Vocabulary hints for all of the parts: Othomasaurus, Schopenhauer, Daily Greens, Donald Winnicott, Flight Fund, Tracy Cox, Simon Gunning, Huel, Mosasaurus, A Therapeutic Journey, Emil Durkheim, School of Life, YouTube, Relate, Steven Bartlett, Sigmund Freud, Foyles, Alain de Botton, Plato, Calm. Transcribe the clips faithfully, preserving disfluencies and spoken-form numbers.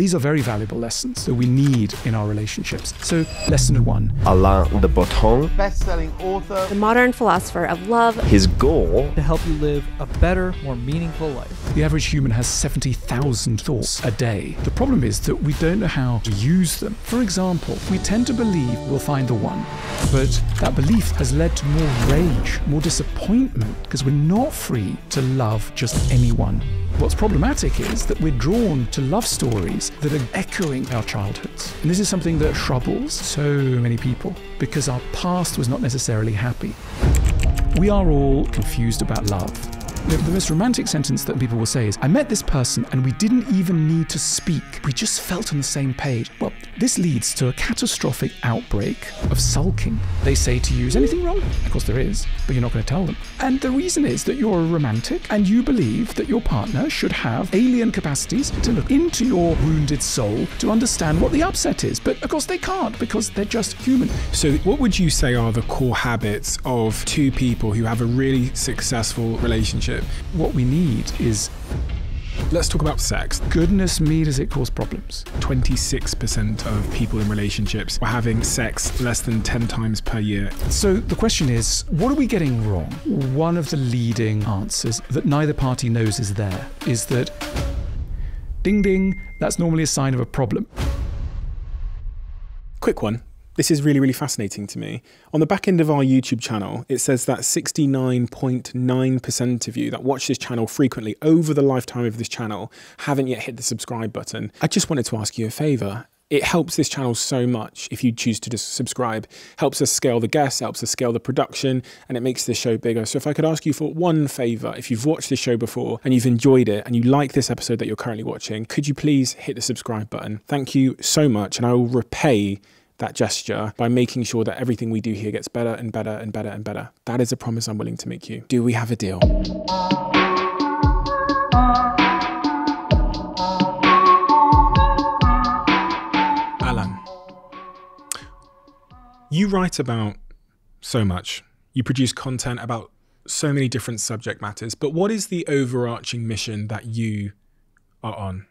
These are very valuable lessons that we need in our relationships. So, lesson one. Alain de Botton, best-selling author, the modern philosopher of love. His goal: to help you live a better, more meaningful life. The average human has seventy thousand thoughts a day. The problem is that we don't know how to use them. For example, we tend to believe we'll find the one, but that belief has led to more rage, more disappointment, because we're not free to love just anyone. What's problematic is that we're drawn to love stories that are echoing our childhoods. And this is something that troubles so many people because our past was not necessarily happy. We are all confused about love. The, the most romantic sentence that people will say is, I met this person and we didn't even need to speak. We just felt on the same page. Well, this leads to a catastrophic outbreak of sulking. They say to you, is anything wrong? Of course there is, but you're not going to tell them. And the reason is that you're a romantic and you believe that your partner should have alien capacities to look into your wounded soul to understand what the upset is. But of course they can't because they're just human. So what would you say are the core habits of two people who have a really successful relationship? What we need is... Let's talk about sex. Goodness me, does it cause problems. twenty-six percent of people in relationships are having sex less than ten times per year. So the question is, what are we getting wrong? One of the leading answers that neither party knows is there is that... Ding ding, that's normally a sign of a problem. Quick one. This is really, really fascinating to me. On the back end of our YouTube channel, it says that sixty-nine point nine percent of you that watch this channel frequently over the lifetime of this channel haven't yet hit the subscribe button. I just wanted to ask you a favor. It helps this channel so much if you choose to just subscribe. Helps us scale the guests, helps us scale the production, and it makes this show bigger. So if I could ask you for one favor, if you've watched this show before and you've enjoyed it and you like this episode that you're currently watching, could you please hit the subscribe button? Thank you so much, and I will repay that gesture by making sure that everything we do here gets better and better and better and better. That is a promise I'm willing to make you. Do we have a deal? Alain, you write about so much. You produce content about so many different subject matters, but what is the overarching mission that you are on?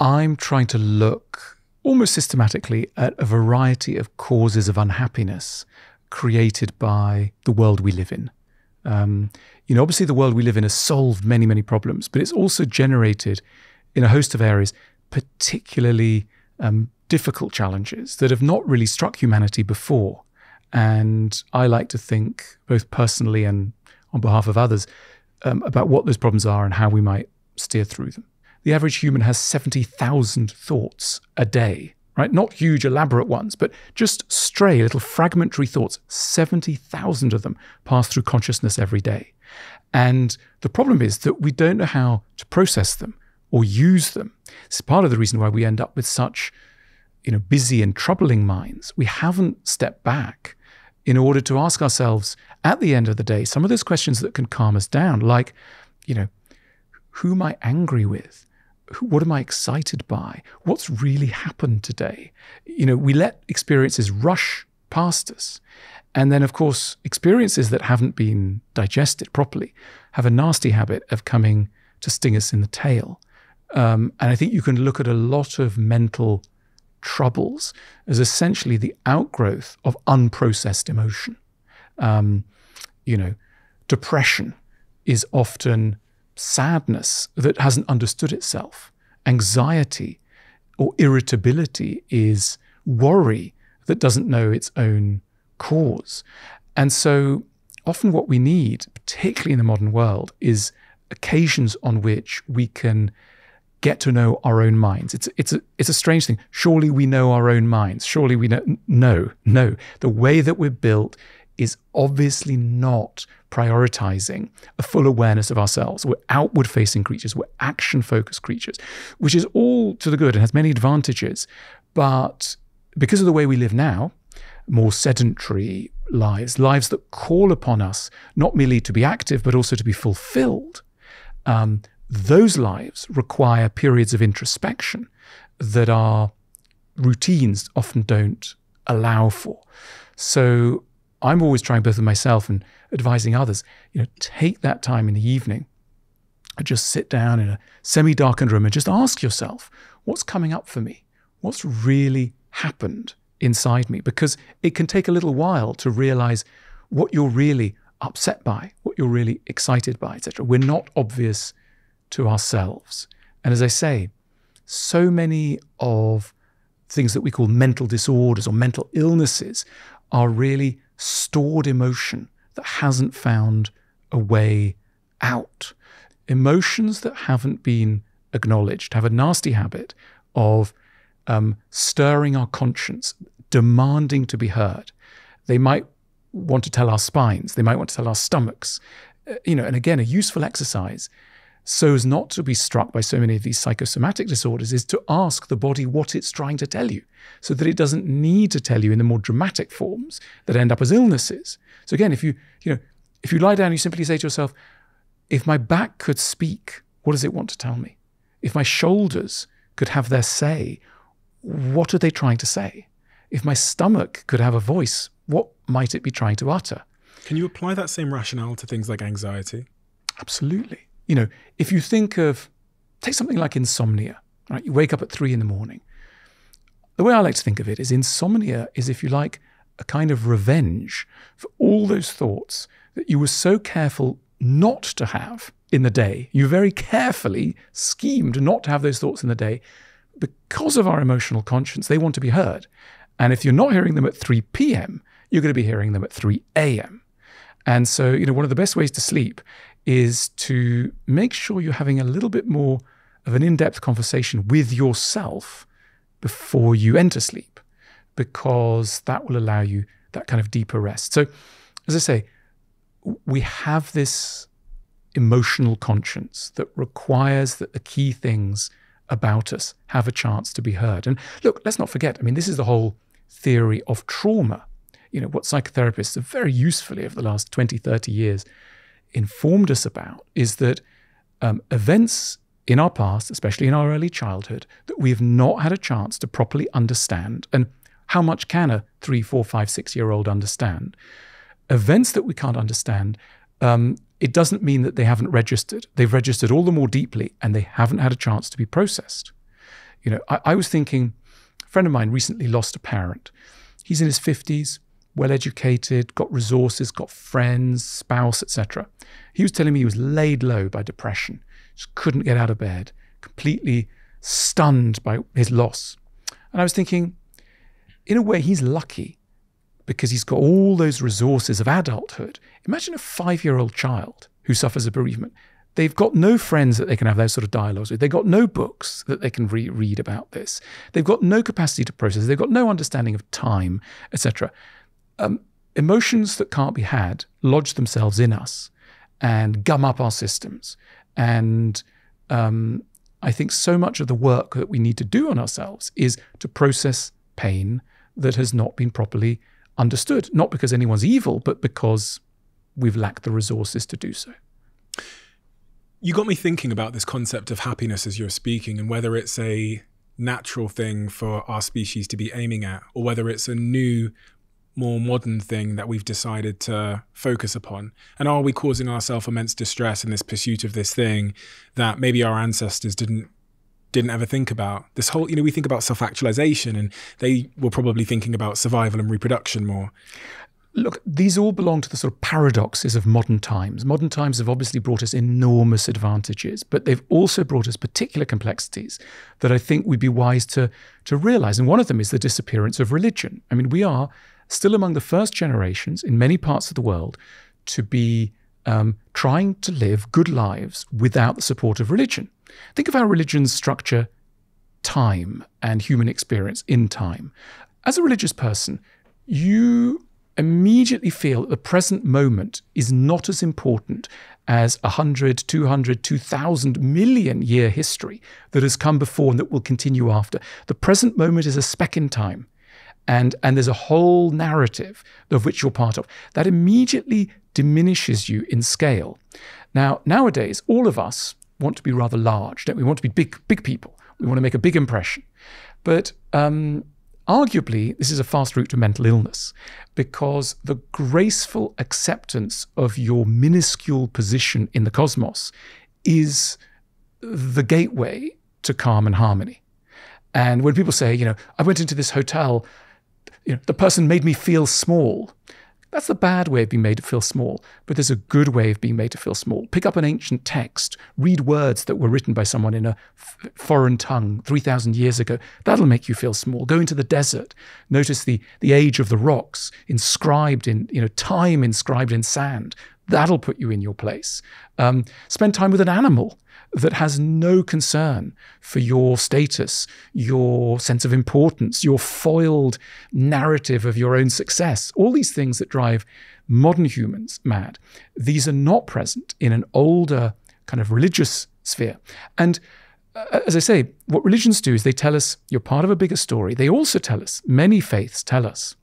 I'm trying to look almost systematically at a variety of causes of unhappiness created by the world we live in. Um, you know, obviously the world we live in has solved many, many problems, but it's also generated in a host of areas, particularly um, difficult challenges that have not really struck humanity before. And I like to think, both personally and on behalf of others, um, about what those problems are and how we might steer through them. The average human has seventy thousand thoughts a day, right? Not huge, elaborate ones, but just stray little fragmentary thoughts. seventy thousand of them pass through consciousness every day. And the problem is that we don't know how to process them or use them. It's part of the reason why we end up with such, you know, busy and troubling minds. We haven't stepped back in order to ask ourselves at the end of the day some of those questions that can calm us down, like, you know, who am I angry with? What am I excited by? What's really happened today? You know, we let experiences rush past us. And then, of course, experiences that haven't been digested properly have a nasty habit of coming to sting us in the tail. Um, and I think you can look at a lot of mental troubles as essentially the outgrowth of unprocessed emotion. Um, you know, depression is often sadness that hasn't understood itself. Anxiety or irritability is worry that doesn't know its own cause. And so often what we need, particularly in the modern world, is occasions on which we can get to know our own minds. It's, it's, a, it's a strange thing. Surely we know our own minds. Surely we know. No, no. The way that we're built is obviously not prioritizing a full awareness of ourselves. We're outward-facing creatures, we're action-focused creatures, which is all to the good and has many advantages. But because of the way we live now, more sedentary lives, lives that call upon us not merely to be active, but also to be fulfilled, um, those lives require periods of introspection that our routines often don't allow for. So I'm always trying, both with myself and advising others, you know, take that time in the evening and just sit down in a semi-darkened room and just ask yourself, what's coming up for me? What's really happened inside me? Because it can take a little while to realize what you're really upset by, what you're really excited by, et cetera. We're not obvious to ourselves. And as I say, so many of things that we call mental disorders or mental illnesses are really stored emotion that hasn't found a way out. Emotions that haven't been acknowledged have a nasty habit of um, stirring our conscience, demanding to be heard. They might want to tell our spines, they might want to tell our stomachs, uh, you know, and again, a useful exercise so as not to be struck by so many of these psychosomatic disorders is to ask the body what it's trying to tell you so that it doesn't need to tell you in the more dramatic forms that end up as illnesses. So again, if you, you know, if you lie down, you simply say to yourself, if my back could speak, what does it want to tell me? If my shoulders could have their say, what are they trying to say? If my stomach could have a voice, what might it be trying to utter? Can you apply that same rationale to things like anxiety? Absolutely. You know, if you think of, take something like insomnia, right? You wake up at three in the morning. The way I like to think of it is insomnia is, if you like, a kind of revenge for all those thoughts that you were so careful not to have in the day. You very carefully schemed not to have those thoughts in the day because of our emotional conscience. They want to be heard. And if you're not hearing them at three p m, you're going to be hearing them at three a m And so, you know, one of the best ways to sleep is to make sure you're having a little bit more of an in-depth conversation with yourself before you enter sleep, because that will allow you that kind of deeper rest. So, as I say, we have this emotional conscience that requires that the key things about us have a chance to be heard. And look, let's not forget, I mean, this is the whole theory of trauma. You know, what psychotherapists have very usefully over the last twenty, thirty years informed us about is that um, events in our past, especially in our early childhood, that we have not had a chance to properly understand, and how much can a three, four, five, six-year-old understand? Events that we can't understand, um, it doesn't mean that they haven't registered. They've registered all the more deeply, and they haven't had a chance to be processed. You know, I, I was thinking, a friend of mine recently lost a parent. He's in his fifties, well-educated, got resources, got friends, spouse, et cetera. He was telling me he was laid low by depression, just couldn't get out of bed, completely stunned by his loss. And I was thinking, in a way, he's lucky because he's got all those resources of adulthood. Imagine a five-year-old child who suffers a bereavement. They've got no friends that they can have those sort of dialogues with. They've got no books that they can reread about this. They've got no capacity to process. They've got no understanding of time, et cetera. Um, emotions that can't be had lodge themselves in us and gum up our systems. And um, I think so much of the work that we need to do on ourselves is to process pain that has not been properly understood, not because anyone's evil, but because we've lacked the resources to do so. You got me thinking about this concept of happiness as you're speaking, and whether it's a natural thing for our species to be aiming at, or whether it's a new, more modern thing that we've decided to focus upon? And are we causing ourselves immense distress in this pursuit of this thing that maybe our ancestors didn't didn't ever think about? This whole, you know, we think about self-actualization, and they were probably thinking about survival and reproduction more. Look, these all belong to the sort of paradoxes of modern times. Modern times have obviously brought us enormous advantages, but they've also brought us particular complexities that I think we'd be wise to, to realize. And one of them is the disappearance of religion. I mean, we are still among the first generations in many parts of the world to be um, trying to live good lives without the support of religion. Think of how religions structure time and human experience in time. As a religious person, you immediately feel that the present moment is not as important as a hundred, two hundred, two thousand million year history that has come before and that will continue after. The present moment is a speck in time. And, and there's a whole narrative of which you're part of. That immediately diminishes you in scale. Now, nowadays, all of us want to be rather large, don't we? We want to be big, big people. We want to make a big impression. But um, arguably, this is a fast route to mental illness, because the graceful acceptance of your minuscule position in the cosmos is the gateway to calm and harmony. And when people say, you know, I went into this hotel, you know, the person made me feel small. That's the bad way of being made to feel small, but there's a good way of being made to feel small. Pick up an ancient text, read words that were written by someone in a f foreign tongue three thousand years ago. That'll make you feel small. Go into the desert. Notice the, the age of the rocks inscribed in, you know, time inscribed in sand. That'll put you in your place. Um, spend time with an animal that has no concern for your status, your sense of importance, your foiled narrative of your own success, all these things that drive modern humans mad. These are not present in an older kind of religious sphere. And uh, as I say, what religions do is they tell us you're part of a bigger story. They also tell us, many faiths tell us,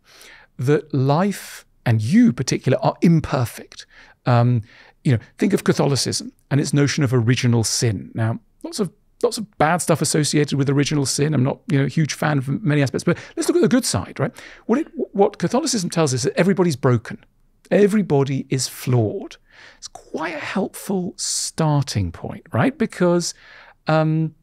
that life and you in particular are imperfect. Um, You know, think of Catholicism and its notion of original sin. Now, lots of lots of bad stuff associated with original sin. I'm not, you know, a huge fan of many aspects, but let's look at the good side, right? What it, what Catholicism tells us is that everybody's broken, everybody is flawed. It's quite a helpful starting point, right? Because um,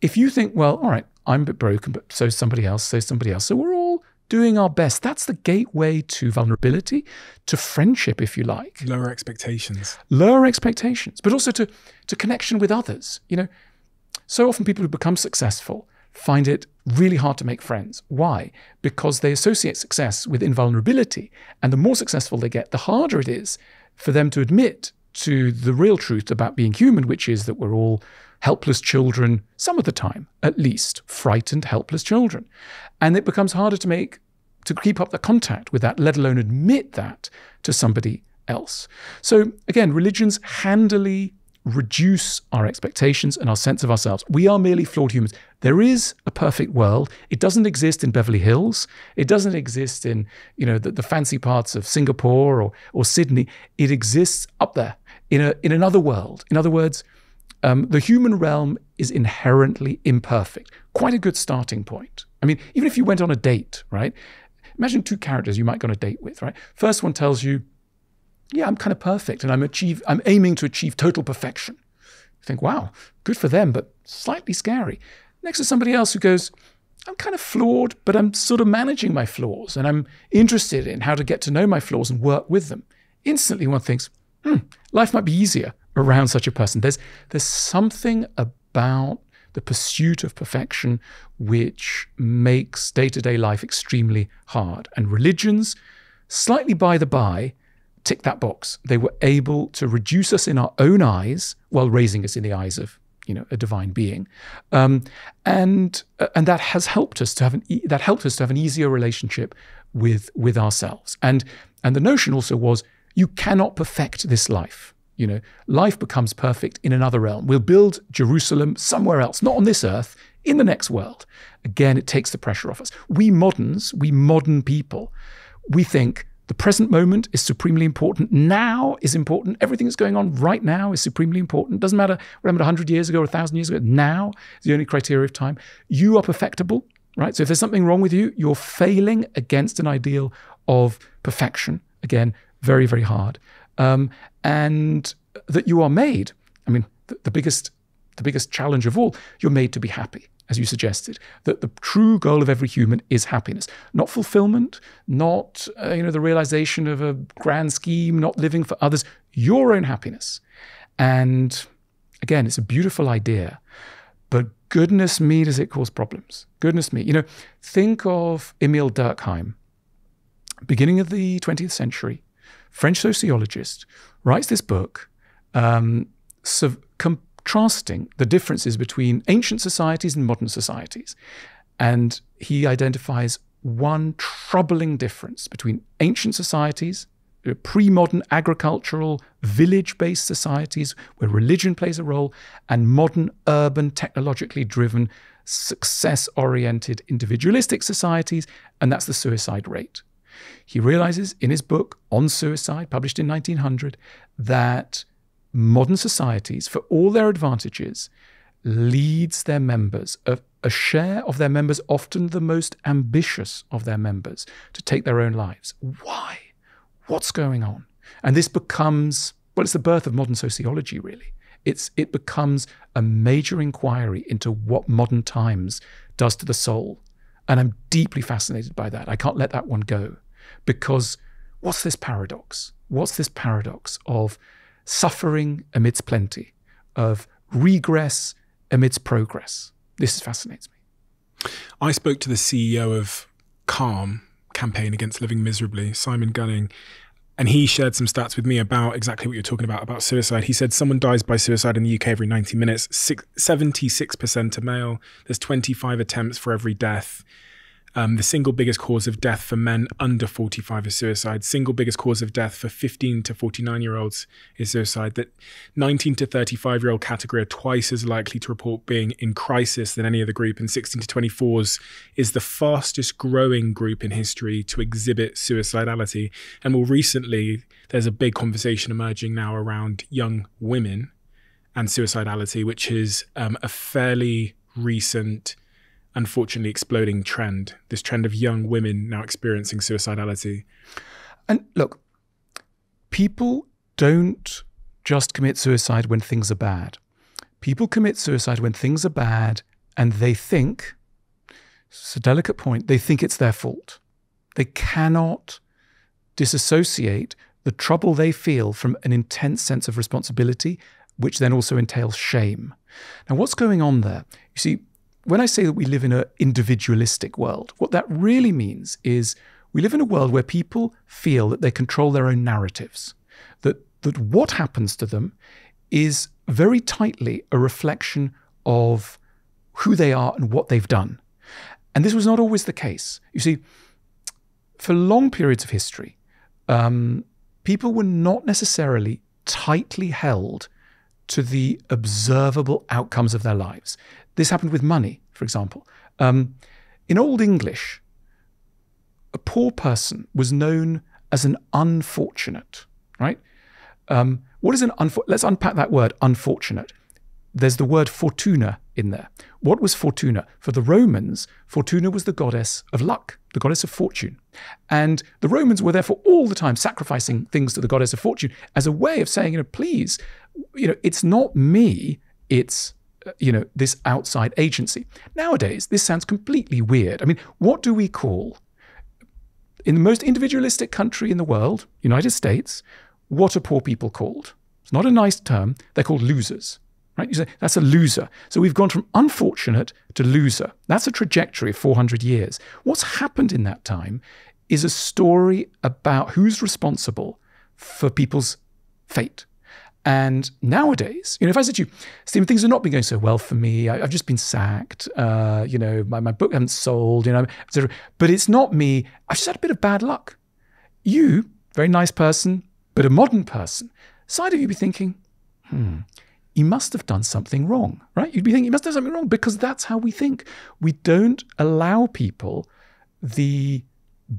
if you think, well, all right, I'm a bit broken, but so is somebody else, so is somebody else, so we're all doing our best. That's the gateway to vulnerability, to friendship, if you like. Lower expectations. Lower expectations, but also to, to connection with others. You know, so often people who become successful find it really hard to make friends. Why? Because they associate success with invulnerability. And the more successful they get, the harder it is for them to admit to the real truth about being human, which is that we're all helpless children, some of the time, at least, frightened, helpless children. And it becomes harder to make, to keep up the contact with that, let alone admit that to somebody else. So again, religions handily reduce our expectations and our sense of ourselves. We are merely flawed humans. There is a perfect world. It doesn't exist in Beverly Hills. It doesn't exist in, you know, the, the fancy parts of Singapore or, or Sydney. It exists up there in, a, in another world. In other words, Um, the human realm is inherently imperfect. Quite a good starting point. I mean, even if you went on a date, right? Imagine two characters you might go on a date with, right? First one tells you, yeah, I'm kind of perfect and I'm, achieve, I'm aiming to achieve total perfection. You think, wow, good for them, but slightly scary. Next is somebody else who goes, I'm kind of flawed, but I'm sort of managing my flaws and I'm interested in how to get to know my flaws and work with them. Instantly one thinks, hmm, life might be easier around such a person. There's, there's something about the pursuit of perfection which makes day-to-day life extremely hard. And religions, slightly by the by, tick that box. They were able to reduce us in our own eyes while raising us in the eyes of, you know, a divine being. Um, and, and that has helped us to have an, e that helped us to have an easier relationship with, with ourselves. And, and the notion also was, you cannot perfect this life. You know, life becomes perfect in another realm. We'll build Jerusalem somewhere else, not on this earth, in the next world. Again, it takes the pressure off us. We moderns, we modern people, we think the present moment is supremely important. Now is important. Everything that's going on right now is supremely important. Doesn't matter what happened a hundred years ago or a thousand years ago. Now is the only criteria of time. You are perfectible, right? So if there's something wrong with you, you're failing against an ideal of perfection. Again, very, very hard. Um, and that you are made, I mean, the, the biggest the biggest challenge of all, you're made to be happy, as you suggested, that the true goal of every human is happiness, not fulfillment, not, uh, you know, the realization of a grand scheme, not living for others, your own happiness. And again, it's a beautiful idea, but goodness me, does it cause problems. Goodness me. You know, think of Emil Durkheim, beginning of the twentieth century, French sociologist, writes this book um, so contrasting the differences between ancient societies and modern societies. And he identifies one troubling difference between ancient societies, pre-modern agricultural, village-based societies where religion plays a role, and modern, urban, technologically driven, success-oriented, individualistic societies, and that's the suicide rate. He realizes in his book on suicide, published in nineteen hundred, that modern societies, for all their advantages, leads their members, a, a share of their members, often the most ambitious of their members, to take their own lives. Why? What's going on? And this becomes, well, it's the birth of modern sociology, really. It's, it becomes a major inquiry into what modern times does to the soul. And I'm deeply fascinated by that. I can't let that one go, because what's this paradox? What's this paradox of suffering amidst plenty, of regress amidst progress? This fascinates me. I spoke to the C E O of Calm, Campaign Against Living Miserably, Simon Gunning, and he shared some stats with me about exactly what you're talking about, about suicide. He said someone dies by suicide in the U K every ninety minutes, seventy-six percent are male. There's twenty-five attempts for every death. Um, the single biggest cause of death for men under forty-five is suicide. Single biggest cause of death for fifteen to forty-nine year olds is suicide. That nineteen to thirty-five year old category are twice as likely to report being in crisis than any other group. And sixteen to twenty-fours is the fastest growing group in history to exhibit suicidality. And more recently, there's a big conversation emerging now around young women and suicidality, which is um, a fairly recent, unfortunately, exploding trend, this trend of young women now experiencing suicidality. And look, people don't just commit suicide when things are bad. People commit suicide when things are bad and they think, it's a delicate point, they think it's their fault. They cannot disassociate the trouble they feel from an intense sense of responsibility, which then also entails shame. Now, what's going on there? You see, when I say that we live in an individualistic world, what that really means is we live in a world where people feel that they control their own narratives, that, that what happens to them is very tightly a reflection of who they are and what they've done. And this was not always the case. You see, for long periods of history, um, people were not necessarily tightly held to the observable outcomes of their lives. This happened with money, for example. Um, in Old English, a poor person was known as an unfortunate, right? Um, what is an unfortunate? Let's unpack that word, unfortunate. There's the word fortuna in there. What was fortuna? For the Romans, fortuna was the goddess of luck, the goddess of fortune. And the Romans were therefore all the time sacrificing things to the goddess of fortune as a way of saying, you know, please, you know, it's not me, it's, you know, this outside agency. Nowadays, this sounds completely weird. I mean, what do we call, in the most individualistic country in the world, United States, what are poor people called? It's not a nice term. They're called losers, right? You say, that's a loser. So we've gone from unfortunate to loser. That's a trajectory of four hundred years. What's happened in that time is a story about who's responsible for people's fate. And nowadays, you know, if I said to you, Steven, things have not been going so well for me. I, I've just been sacked. Uh, you know, my, my book hasn't sold, you know, et cetera. But it's not me. I've just had a bit of bad luck. You, very nice person, but a modern person, side of you be thinking, hmm, you must have done something wrong, right? You'd be thinking, you must have done something wrong, because that's how we think. We don't allow people the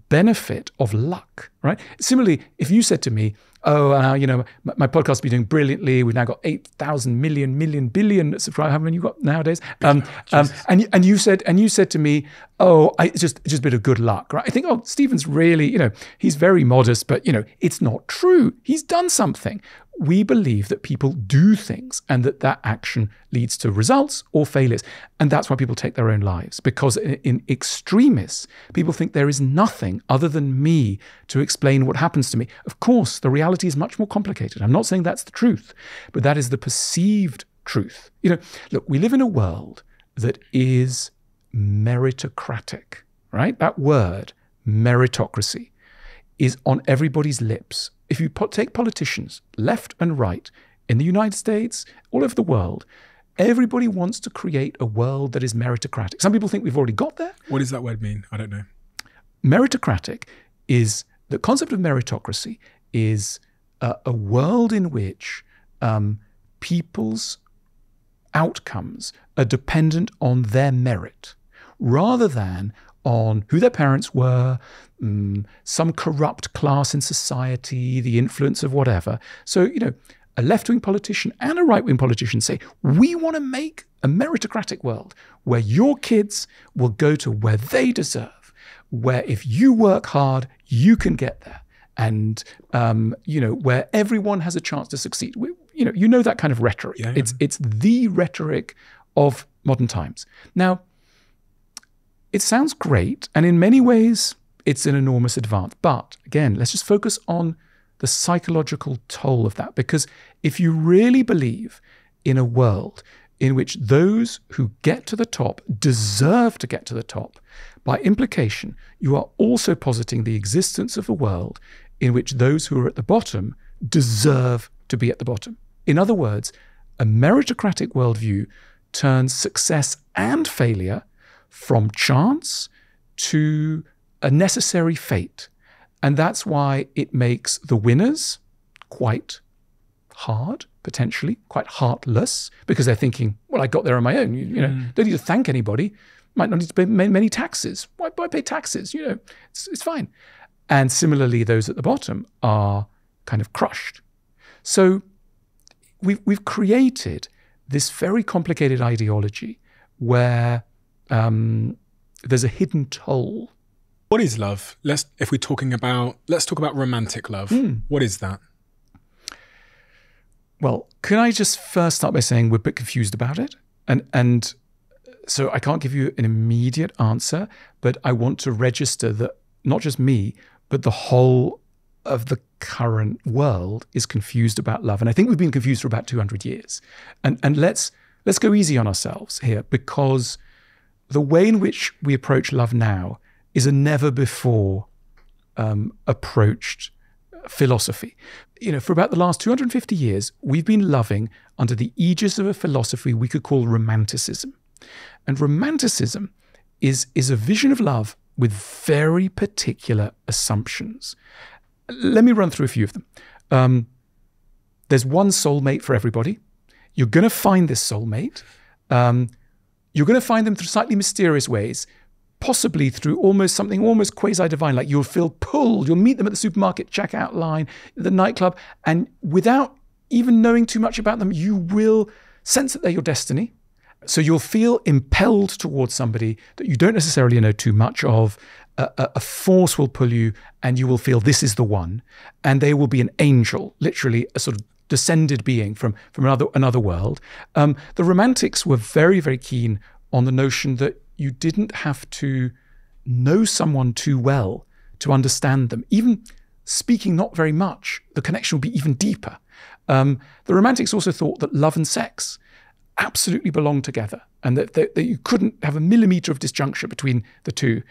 benefit of luck, right? Similarly, if you said to me, oh, uh, you know, my, my podcast's been doing brilliantly. We've now got eight thousand million, million, billion subscribers. How many you got nowadays? Um, um, and, and you said and you said to me, oh, I, it's just, it's just a bit of good luck, right? I think, oh, Steven's really, you know, he's very modest, but, you know, it's not true. He's done something. We believe that people do things and that that action leads to results or failures. And that's why people take their own lives, because in, in extremists, people think there is nothing other than me to explain what happens to me. Of course, the reality is much more complicated. I'm not saying that's the truth, but that is the perceived truth. You know, look, we live in a world that is meritocratic, right? That word, meritocracy, is on everybody's lips. If you po- take politicians left and right in the United States, all over the world, everybody wants to create a world that is meritocratic. Some people think we've already got there. What does that word mean? I don't know. Meritocratic is, the concept of meritocracy is uh, a world in which um, people's outcomes are dependent on their merit rather than on who their parents were, um, some corrupt class in society, the influence of whatever. So, you know, a left-wing politician and a right-wing politician say, we want to make a meritocratic world where your kids will go to where they deserve, where if you work hard, you can get there. And, um, you know, where everyone has a chance to succeed. We, you know, you know that kind of rhetoric. Yeah, yeah. It's, it's the rhetoric of modern times. Now, It sounds great, and in many ways, it's an enormous advance. But again, let's just focus on the psychological toll of that, because if you really believe in a world in which those who get to the top deserve to get to the top, by implication, you are also positing the existence of a world in which those who are at the bottom deserve to be at the bottom. In other words, a meritocratic worldview turns success and failure from chance to a necessary fate. And that's why it makes the winners quite hard, potentially, quite heartless, because they're thinking, well, I got there on my own. You, you know, mm. don't need to thank anybody. Might not need to pay many taxes. Why, why pay taxes? You know, it's, it's fine. And similarly, those at the bottom are kind of crushed. So we've, we've created this very complicated ideology where um, there's a hidden toll. What is love? Let's, if we're talking about, let's talk about romantic love. Mm. What is that? Well, can I just first start by saying we're a bit confused about it? And, and so I can't give you an immediate answer, but I want to register that not just me, but the whole of the current world is confused about love. And I think we've been confused for about two hundred years. And, and let's, let's go easy on ourselves here, because the way in which we approach love now is a never before um, approached philosophy. You know, for about the last two hundred fifty years, we've been loving under the aegis of a philosophy we could call romanticism. And romanticism is, is a vision of love with very particular assumptions. Let me run through a few of them. Um, there's one soulmate for everybody. You're going to find this soulmate. Um, you're going to find them through slightly mysterious ways, possibly through almost something almost quasi-divine, like you'll feel pulled, you'll meet them at the supermarket checkout line, the nightclub, and without even knowing too much about them, you will sense that they're your destiny. So you'll feel impelled towards somebody that you don't necessarily know too much of. A, a force will pull you and you will feel this is the one. And they will be an angel, literally a sort of descended being from, from another, another world. Um, the Romantics were very, very keen on the notion that you didn't have to know someone too well to understand them. Even speaking not very much, the connection would be even deeper. Um, the Romantics also thought that love and sex absolutely belong together, and that, that, that you couldn't have a millimetre of disjuncture between the two.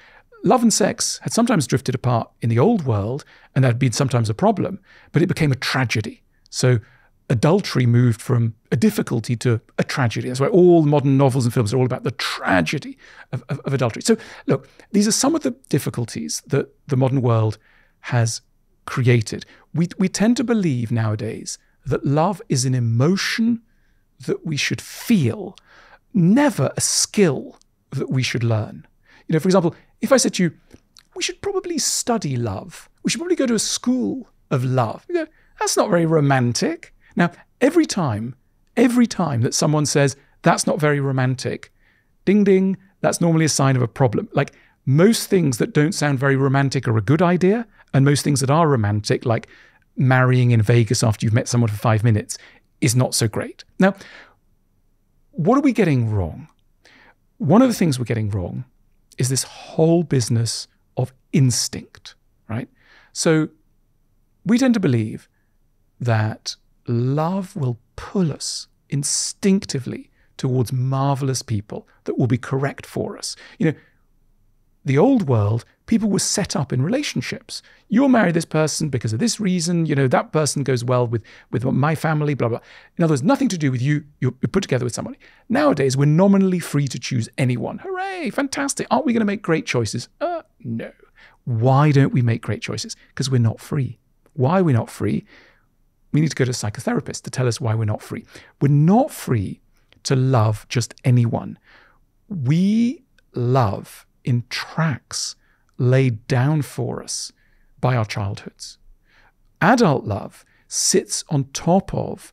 Love and sex had sometimes drifted apart in the old world, and that had been sometimes a problem, but it became a tragedy. So adultery moved from a difficulty to a tragedy. That's why all modern novels and films are all about the tragedy of, of, of adultery. So look, these are some of the difficulties that the modern world has created. We, we tend to believe nowadays that love is an emotion that we should feel, never a skill that we should learn. You know, for example, if I said to you, we should probably study love. We should probably go to a school of love. You go, that's not very romantic. Now, every time, every time that someone says, that's not very romantic, ding, ding, that's normally a sign of a problem. Like most things that don't sound very romantic are a good idea. And most things that are romantic, like marrying in Vegas after you've met someone for five minutes, is not so great. Now, what are we getting wrong? One of the things we're getting wrong is this whole business of instinct, right? So we tend to believe that love will pull us instinctively towards marvelous people that will be correct for us. You know, the old world, people were set up in relationships. You'll marry this person because of this reason. You know, that person goes well with, with my family, blah, blah. In other words, nothing to do with you. You're put together with somebody. Nowadays, we're nominally free to choose anyone. Hooray, fantastic. Aren't we going to make great choices? Uh, no. Why don't we make great choices? Because we're not free. Why are we not free? We need to go to a psychotherapist to tell us why we're not free. We're not free to love just anyone. We love in tracks laid down for us by our childhoods. Adult love sits on top of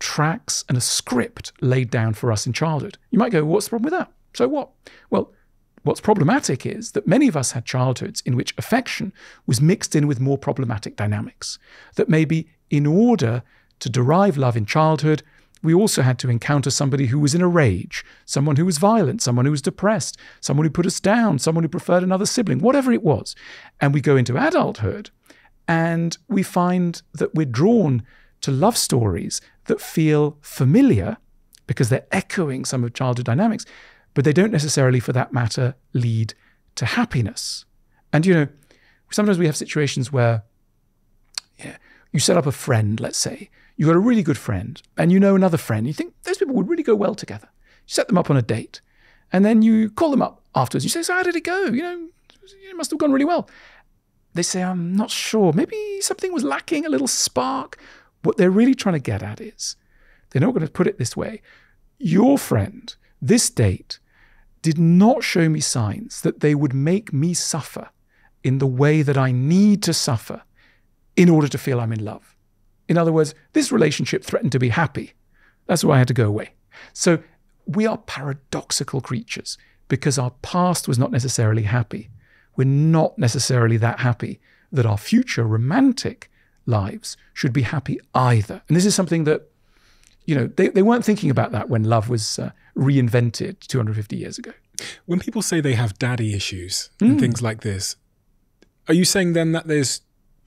tracks and a script laid down for us in childhood. You might go, what's the problem with that? So what? Well, what's problematic is that many of us had childhoods in which affection was mixed in with more problematic dynamics. That maybe in order to derive love in childhood, we also had to encounter somebody who was in a rage, someone who was violent, someone who was depressed, someone who put us down, someone who preferred another sibling, whatever it was. And we go into adulthood and we find that we're drawn to love stories that feel familiar because they're echoing some of childhood dynamics, but they don't necessarily, for that matter, lead to happiness. And, you know, sometimes we have situations where yeah, you set up a friend, let's say, you've got a really good friend and you know another friend. You think those people would really go well together. You set them up on a date and then you call them up afterwards. You say, so how did it go? You know, it must have gone really well. They say, I'm not sure. Maybe something was lacking, a little spark. What they're really trying to get at is, they're not going to put it this way. Your friend, this date, did not show me signs that they would make me suffer in the way that I need to suffer in order to feel I'm in love. In other words, this relationship threatened to be happy. That's why I had to go away. So we are paradoxical creatures because our past was not necessarily happy. We're not necessarily that happy that our future romantic lives should be happy either. And this is something that, you know, they, they weren't thinking about that when love was uh, reinvented two hundred fifty years ago. When people say they have daddy issues mm. and things like this, are you saying then that there's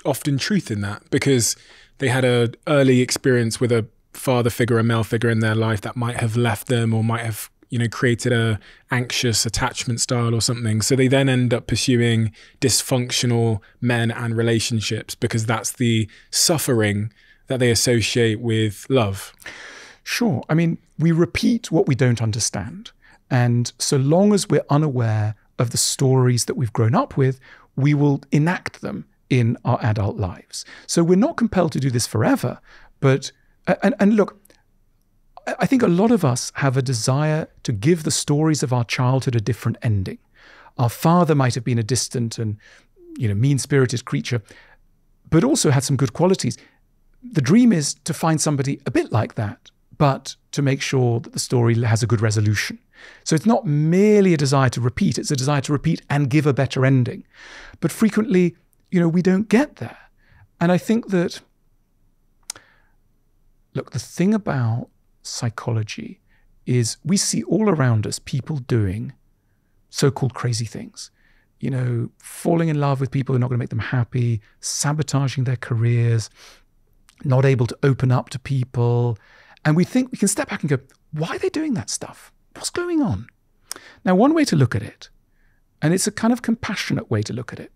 often truth in that? Because they had an early experience with a father figure, a male figure in their life that might have left them or might have, you know, created a anxious attachment style or something. So they then end up pursuing dysfunctional men and relationships because that's the suffering that they associate with love. Sure. I mean, we repeat what we don't understand. And so long as we're unaware of the stories that we've grown up with, we will enact them in our adult lives. So we're not compelled to do this forever, but, and, and look, I think a lot of us have a desire to give the stories of our childhood a different ending. Our father might have been a distant and, you know, mean-spirited creature, but also had some good qualities. The dream is to find somebody a bit like that, but to make sure that the story has a good resolution. So it's not merely a desire to repeat, it's a desire to repeat and give a better ending. But frequently, you know, we don't get there. And I think that, look, the thing about psychology is we see all around us people doing so-called crazy things. You know, falling in love with people who are not going to make them happy, sabotaging their careers, not able to open up to people. And we think we can step back and go, why are they doing that stuff? What's going on? Now, one way to look at it, and it's a kind of compassionate way to look at it,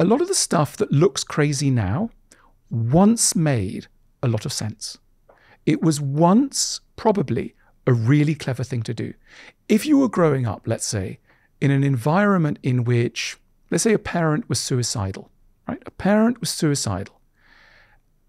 a lot of the stuff that looks crazy now once made a lot of sense. It was once probably a really clever thing to do. If you were growing up, let's say, in an environment in which, let's say a parent was suicidal, right? A parent was suicidal,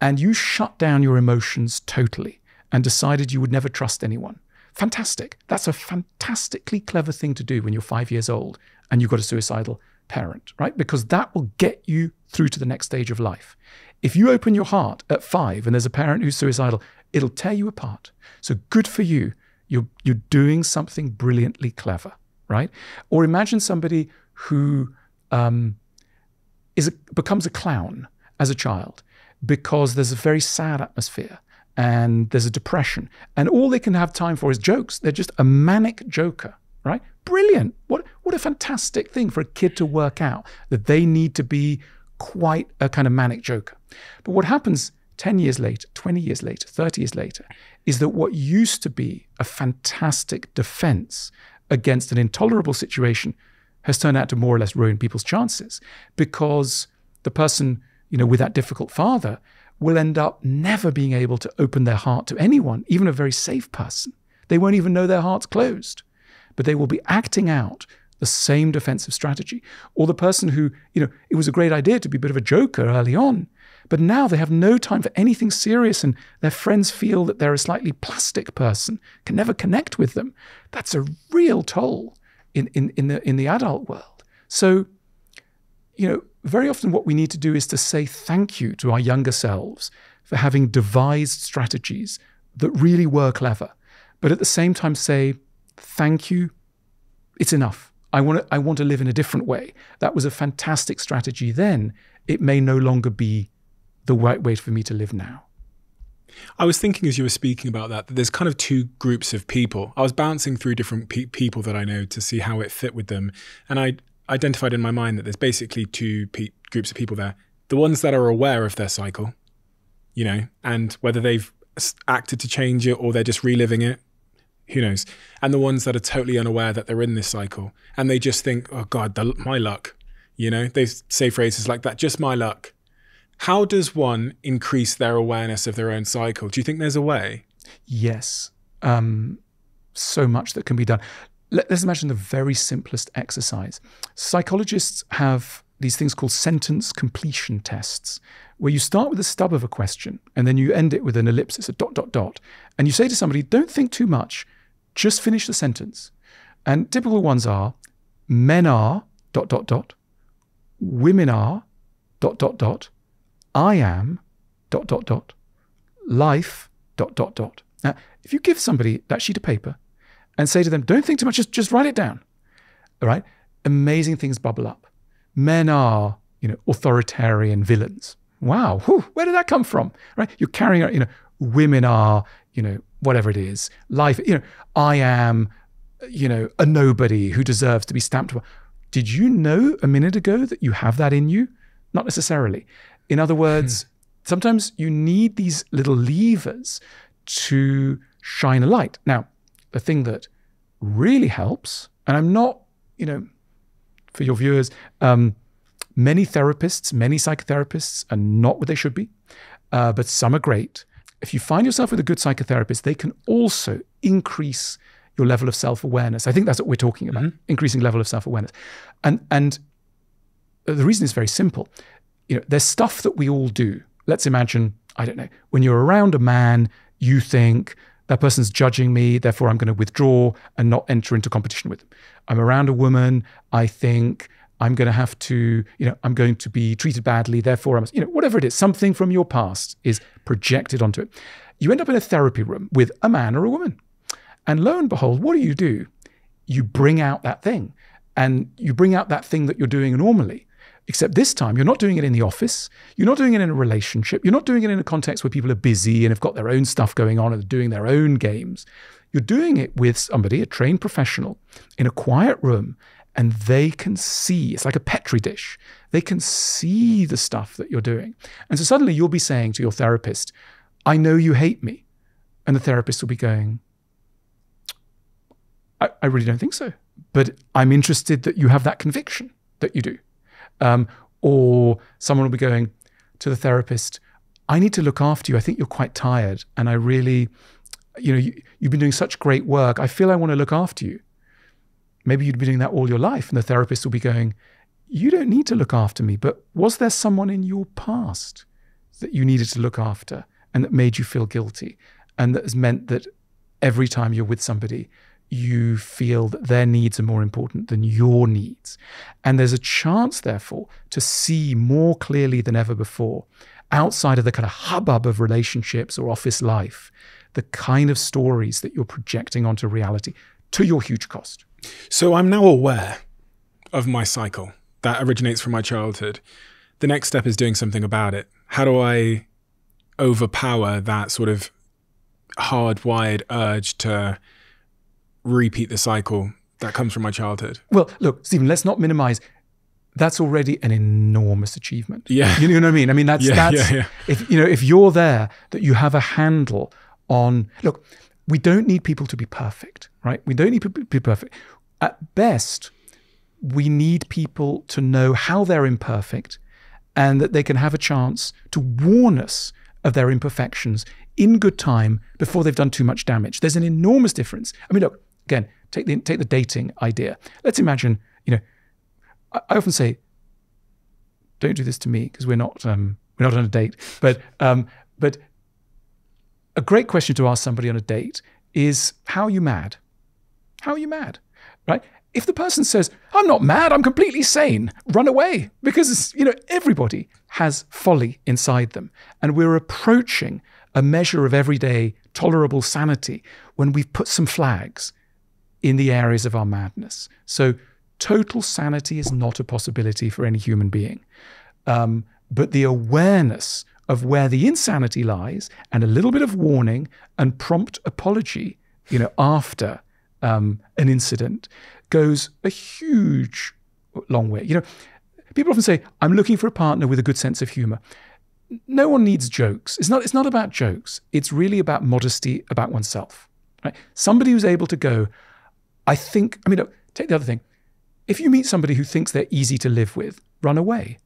and you shut down your emotions totally and decided you would never trust anyone. Fantastic. That's a fantastically clever thing to do when you're five years old and you've got a suicidal parent, right? Because that will get you through to the next stage of life. If you open your heart at five and there's a parent who's suicidal, it'll tear you apart. So good for you. You're, you're doing something brilliantly clever, right? Or imagine somebody who um, is a, becomes a clown as a child because there's a very sad atmosphere and there's a depression and all they can have time for is jokes. They're just a manic joker, right? Brilliant. What, what a fantastic thing for a kid to work out, that they need to be quite a kind of manic joker. But what happens ten years later, twenty years later, thirty years later, is that what used to be a fantastic defense against an intolerable situation has turned out to more or less ruin people's chances, because the person, you know, with that difficult father will end up never being able to open their heart to anyone, even a very safe person. They won't even know their heart's closed, but they will be acting out the same defensive strategy. Or the person who, you know, it was a great idea to be a bit of a joker early on, but now they have no time for anything serious and their friends feel that they're a slightly plastic person, can never connect with them. That's a real toll in, in, in, the, in the adult world. So, you know, very often what we need to do is to say thank you to our younger selves for having devised strategies that really were clever, but at the same time say, thank you, it's enough. I want to, I want to live in a different way. That was a fantastic strategy then. It may no longer be the right way for me to live now. I was thinking as you were speaking about that, that there's kind of two groups of people. I was bouncing through different pe people that I know to see how it fit with them. And I identified in my mind that there's basically two pe groups of people there. The ones that are aware of their cycle, you know, and whether they've acted to change it or they're just reliving it, who knows? And the ones that are totally unaware that they're in this cycle. And they just think, oh God, the, my luck. You know, they say phrases like that, just my luck. How does one increase their awareness of their own cycle? Do you think there's a way? Yes. Um, so much that can be done. Let, let's imagine the very simplest exercise. Psychologists have these things called sentence completion tests, where you start with the stub of a question and then you end it with an ellipsis, a dot, dot, dot. And you say to somebody, don't think too much, just finish the sentence. And typical ones are, men are, dot, dot, dot, women are, dot, dot, dot, I am, dot, dot, dot, life, dot, dot, dot. Now, if you give somebody that sheet of paper and say to them, don't think too much, just, just write it down, all right? Amazing things bubble up. Men are, you know, authoritarian villains. Wow, whew, where did that come from? Right? You're carrying out, you know, women are, you know, whatever it is, life, you know, I am, you know, a nobody who deserves to be stamped. Did you know a minute ago that you have that in you? Not necessarily. In other words, hmm. sometimes you need these little levers to shine a light. Now, the thing that really helps, and I'm not, you know, for your viewers, um, many therapists, many psychotherapists are not what they should be, uh, but some are great. If you find yourself with a good psychotherapist, they can also increase your level of self-awareness. I think that's what we're talking about, mm-hmm. increasing level of self-awareness. And, and the reason is very simple. You know, there's stuff that we all do. Let's imagine, I don't know, when you're around a man, you think, that person's judging me, therefore I'm going to withdraw and not enter into competition with them. I'm around a woman, I think I'm going to have to, you know, I'm going to be treated badly, therefore I'm, you know, whatever it is, something from your past is projected onto it. You end up in a therapy room with a man or a woman. And lo and behold, what do you do? You bring out that thing. And you bring out that thing that you're doing normally. Except this time, you're not doing it in the office. You're not doing it in a relationship. You're not doing it in a context where people are busy and have got their own stuff going on and doing their own games. You're doing it with somebody, a trained professional, in a quiet room, and they can see. It's like a Petri dish. They can see the stuff that you're doing. And so suddenly you'll be saying to your therapist, I know you hate me. And the therapist will be going, I, I really don't think so. But I'm interested that you have that conviction that you do. Um, or someone will be going to the therapist, I need to look after you. I think you're quite tired. And I really, you know, you, you've been doing such great work. I feel I want to look after you. Maybe you'd been doing that all your life. And the therapist will be going, you don't need to look after me. But was there someone in your past that you needed to look after and that made you feel guilty? And that has meant that every time you're with somebody, you feel that their needs are more important than your needs. And there's a chance, therefore, to see more clearly than ever before, outside of the kind of hubbub of relationships or office life, the kind of stories that you're projecting onto reality to your huge cost. So I'm now aware of my cycle that originates from my childhood. The next step is doing something about it. How do I overpower that sort of hardwired urge to repeat the cycle that comes from my childhood? Well, look, Stephen, let's not minimize. That's already an enormous achievement. Yeah. You know what I mean? I mean, that's, yeah, that's yeah, yeah. If, you know, if you're there, that you have a handle on, look, we don't need people to be perfect, right? We don't need people to be perfect. At best, we need people to know how they're imperfect and that they can have a chance to warn us of their imperfections in good time before they've done too much damage. There's an enormous difference. I mean, look, again, take the, take the dating idea. Let's imagine, you know, I, I often say, don't do this to me because we're not, um, we're not on a date. But, um, but a great question to ask somebody on a date is, how are you mad? How are you mad, right? If the person says, I'm not mad, I'm completely sane, run away. Because, you know, everybody has folly inside them. And we're approaching a measure of everyday tolerable sanity when we've put some flags in the areas of our madness. So total sanity is not a possibility for any human being. Um, but the awareness of where the insanity lies and a little bit of warning and prompt apology, you know, after um, an incident goes a huge long way. You know, people often say, I'm looking for a partner with a good sense of humor. No one needs jokes. It's not, it's not about jokes. It's really about modesty about oneself. Right? Somebody who's able to go, I think, I mean, take the other thing. If you meet somebody who thinks they're easy to live with, run away.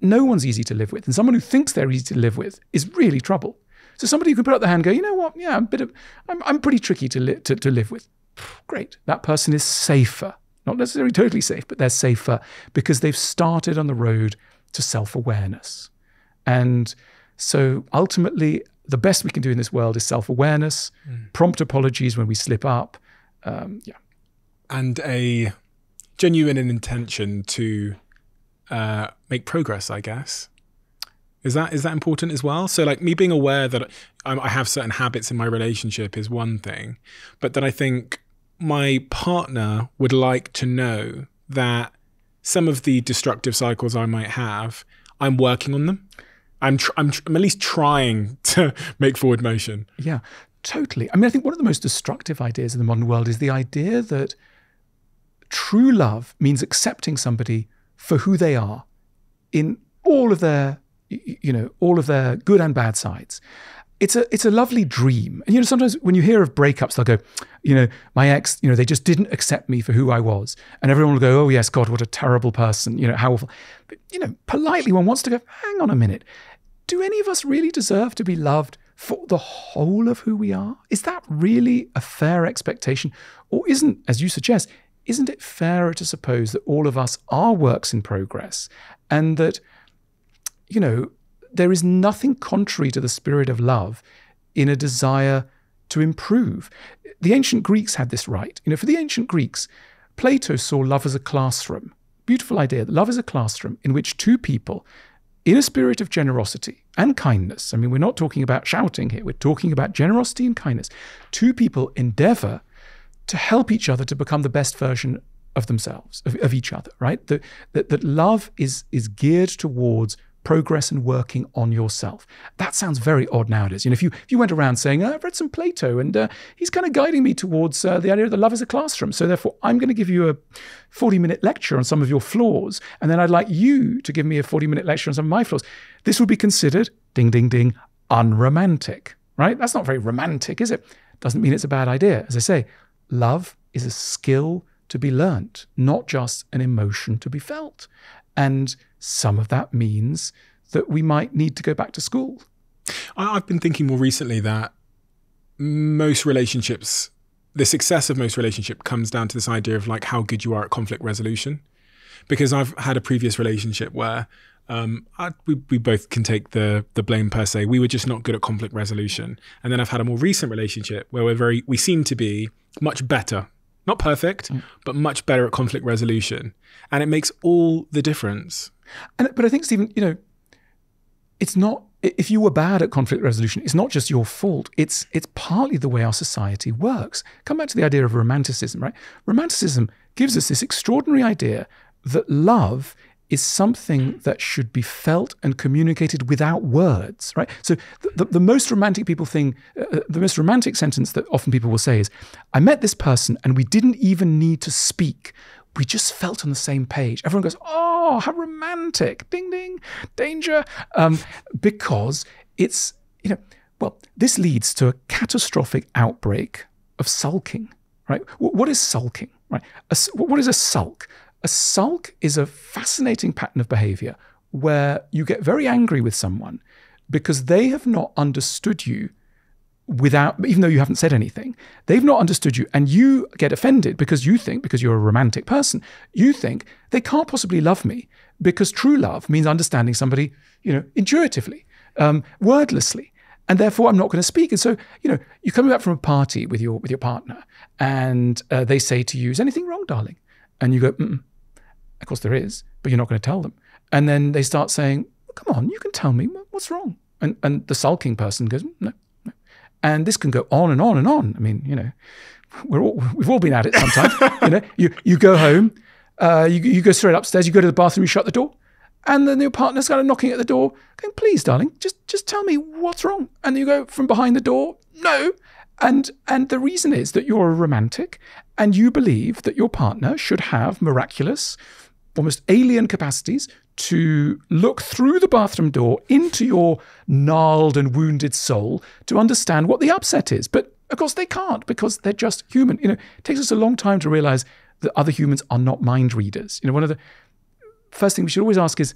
No one's easy to live with. And someone who thinks they're easy to live with is really trouble. So somebody who can put up their hand and go, you know what? Yeah, I'm, a bit of, I'm, I'm pretty tricky to, li to, to live with. Great. That person is safer. Not necessarily totally safe, but they're safer because they've started on the road to self-awareness. And so ultimately, the best we can do in this world is self-awareness, mm. prompt apologies when we slip up. Um, yeah. And a genuine intention to uh, make progress, I guess. Is that, is that important as well? So like me being aware that I'm, I have certain habits in my relationship is one thing, but then I think my partner would like to know that some of the destructive cycles I might have, I'm working on them. I'm, tr I'm, tr I'm at least trying to make forward motion. Yeah, totally. I mean, I think one of the most destructive ideas in the modern world is the idea that true love means accepting somebody for who they are in all of their, you know, all of their good and bad sides. It's a, it's a lovely dream. And, you know, sometimes when you hear of breakups, they'll go, you know, my ex, you know, they just didn't accept me for who I was. And everyone will go, oh, yes, God, what a terrible person. You know, how awful. But, you know, politely one wants to go, hang on a minute. Do any of us really deserve to be loved for the whole of who we are? Is that really a fair expectation? Or isn't, as you suggest, isn't it fairer to suppose that all of us are works in progress and that, you know, there is nothing contrary to the spirit of love in a desire to improve. The ancient Greeks had this right. You know, for the ancient Greeks, Plato saw love as a classroom. Beautiful idea that love is a classroom in which two people, in a spirit of generosity and kindness, I mean, we're not talking about shouting here, we're talking about generosity and kindness. Two people endeavor to help each other to become the best version of themselves, of, of each other, right? That, that, that love is, is geared towards progress and working on yourself. That sounds very odd nowadays. You know, if you, if you went around saying, oh, I've read some Plato and uh, he's kind of guiding me towards uh, the idea that love is a classroom. So therefore, I'm going to give you a forty minute lecture on some of your flaws. And then I'd like you to give me a forty minute lecture on some of my flaws. This would be considered, ding, ding, ding, unromantic, right? That's not very romantic, is it? Doesn't mean it's a bad idea. As I say, love is a skill to be learnt, not just an emotion to be felt. And some of that means that we might need to go back to school. I've been thinking more recently that most relationships, the success of most relationships comes down to this idea of like how good you are at conflict resolution. Because I've had a previous relationship where um, I, we, we both can take the, the blame per se. We were just not good at conflict resolution. And then I've had a more recent relationship where we're very, we seem to be much better. Not perfect, mm. but much better at conflict resolution. And it makes all the difference. And, but I think, Stephen, you know, it's not, if you were bad at conflict resolution, it's not just your fault. It's, it's partly the way our society works. Come back to the idea of romanticism, right? Romanticism gives us this extraordinary idea that love is something that should be felt and communicated without words, right? So the, the, the most romantic people thing, uh, the most romantic sentence that often people will say is, I met this person and we didn't even need to speak. We just felt on the same page. Everyone goes, oh, how romantic, ding, ding, danger. Um, because it's, you know, well, this leads to a catastrophic outbreak of sulking, right? W- what is sulking, right? A, what is a sulk? A sulk is a fascinating pattern of behavior where you get very angry with someone because they have not understood you without, even though you haven't said anything, they've not understood you. And you get offended because you think, because you're a romantic person, you think they can't possibly love me because true love means understanding somebody, you know, intuitively, um, wordlessly. And therefore, I'm not going to speak. And so, you know, you come back from a party with your, with your partner and uh, they say to you, is anything wrong, darling? And you go, mm-mm. Of course there is, but you're not going to tell them. And then they start saying, come on, you can tell me what's wrong. And, and the sulking person goes, no, no. And this can go on and on and on. I mean, you know, we're all, we've all been at it sometimes. You know, you, you go home, uh, you, you go straight upstairs, you go to the bathroom, you shut the door. And then your partner's kind of knocking at the door, going, please, darling, just just tell me what's wrong. And you go from behind the door, no. And, and the reason is that you're a romantic and you believe that your partner should have miraculous, almost alien capacities to look through the bathroom door into your gnarled and wounded soul to understand what the upset is. But of course they can't, because they're just human. You know, it takes us a long time to realize that other humans are not mind readers. You know, one of the first thing we should always ask is,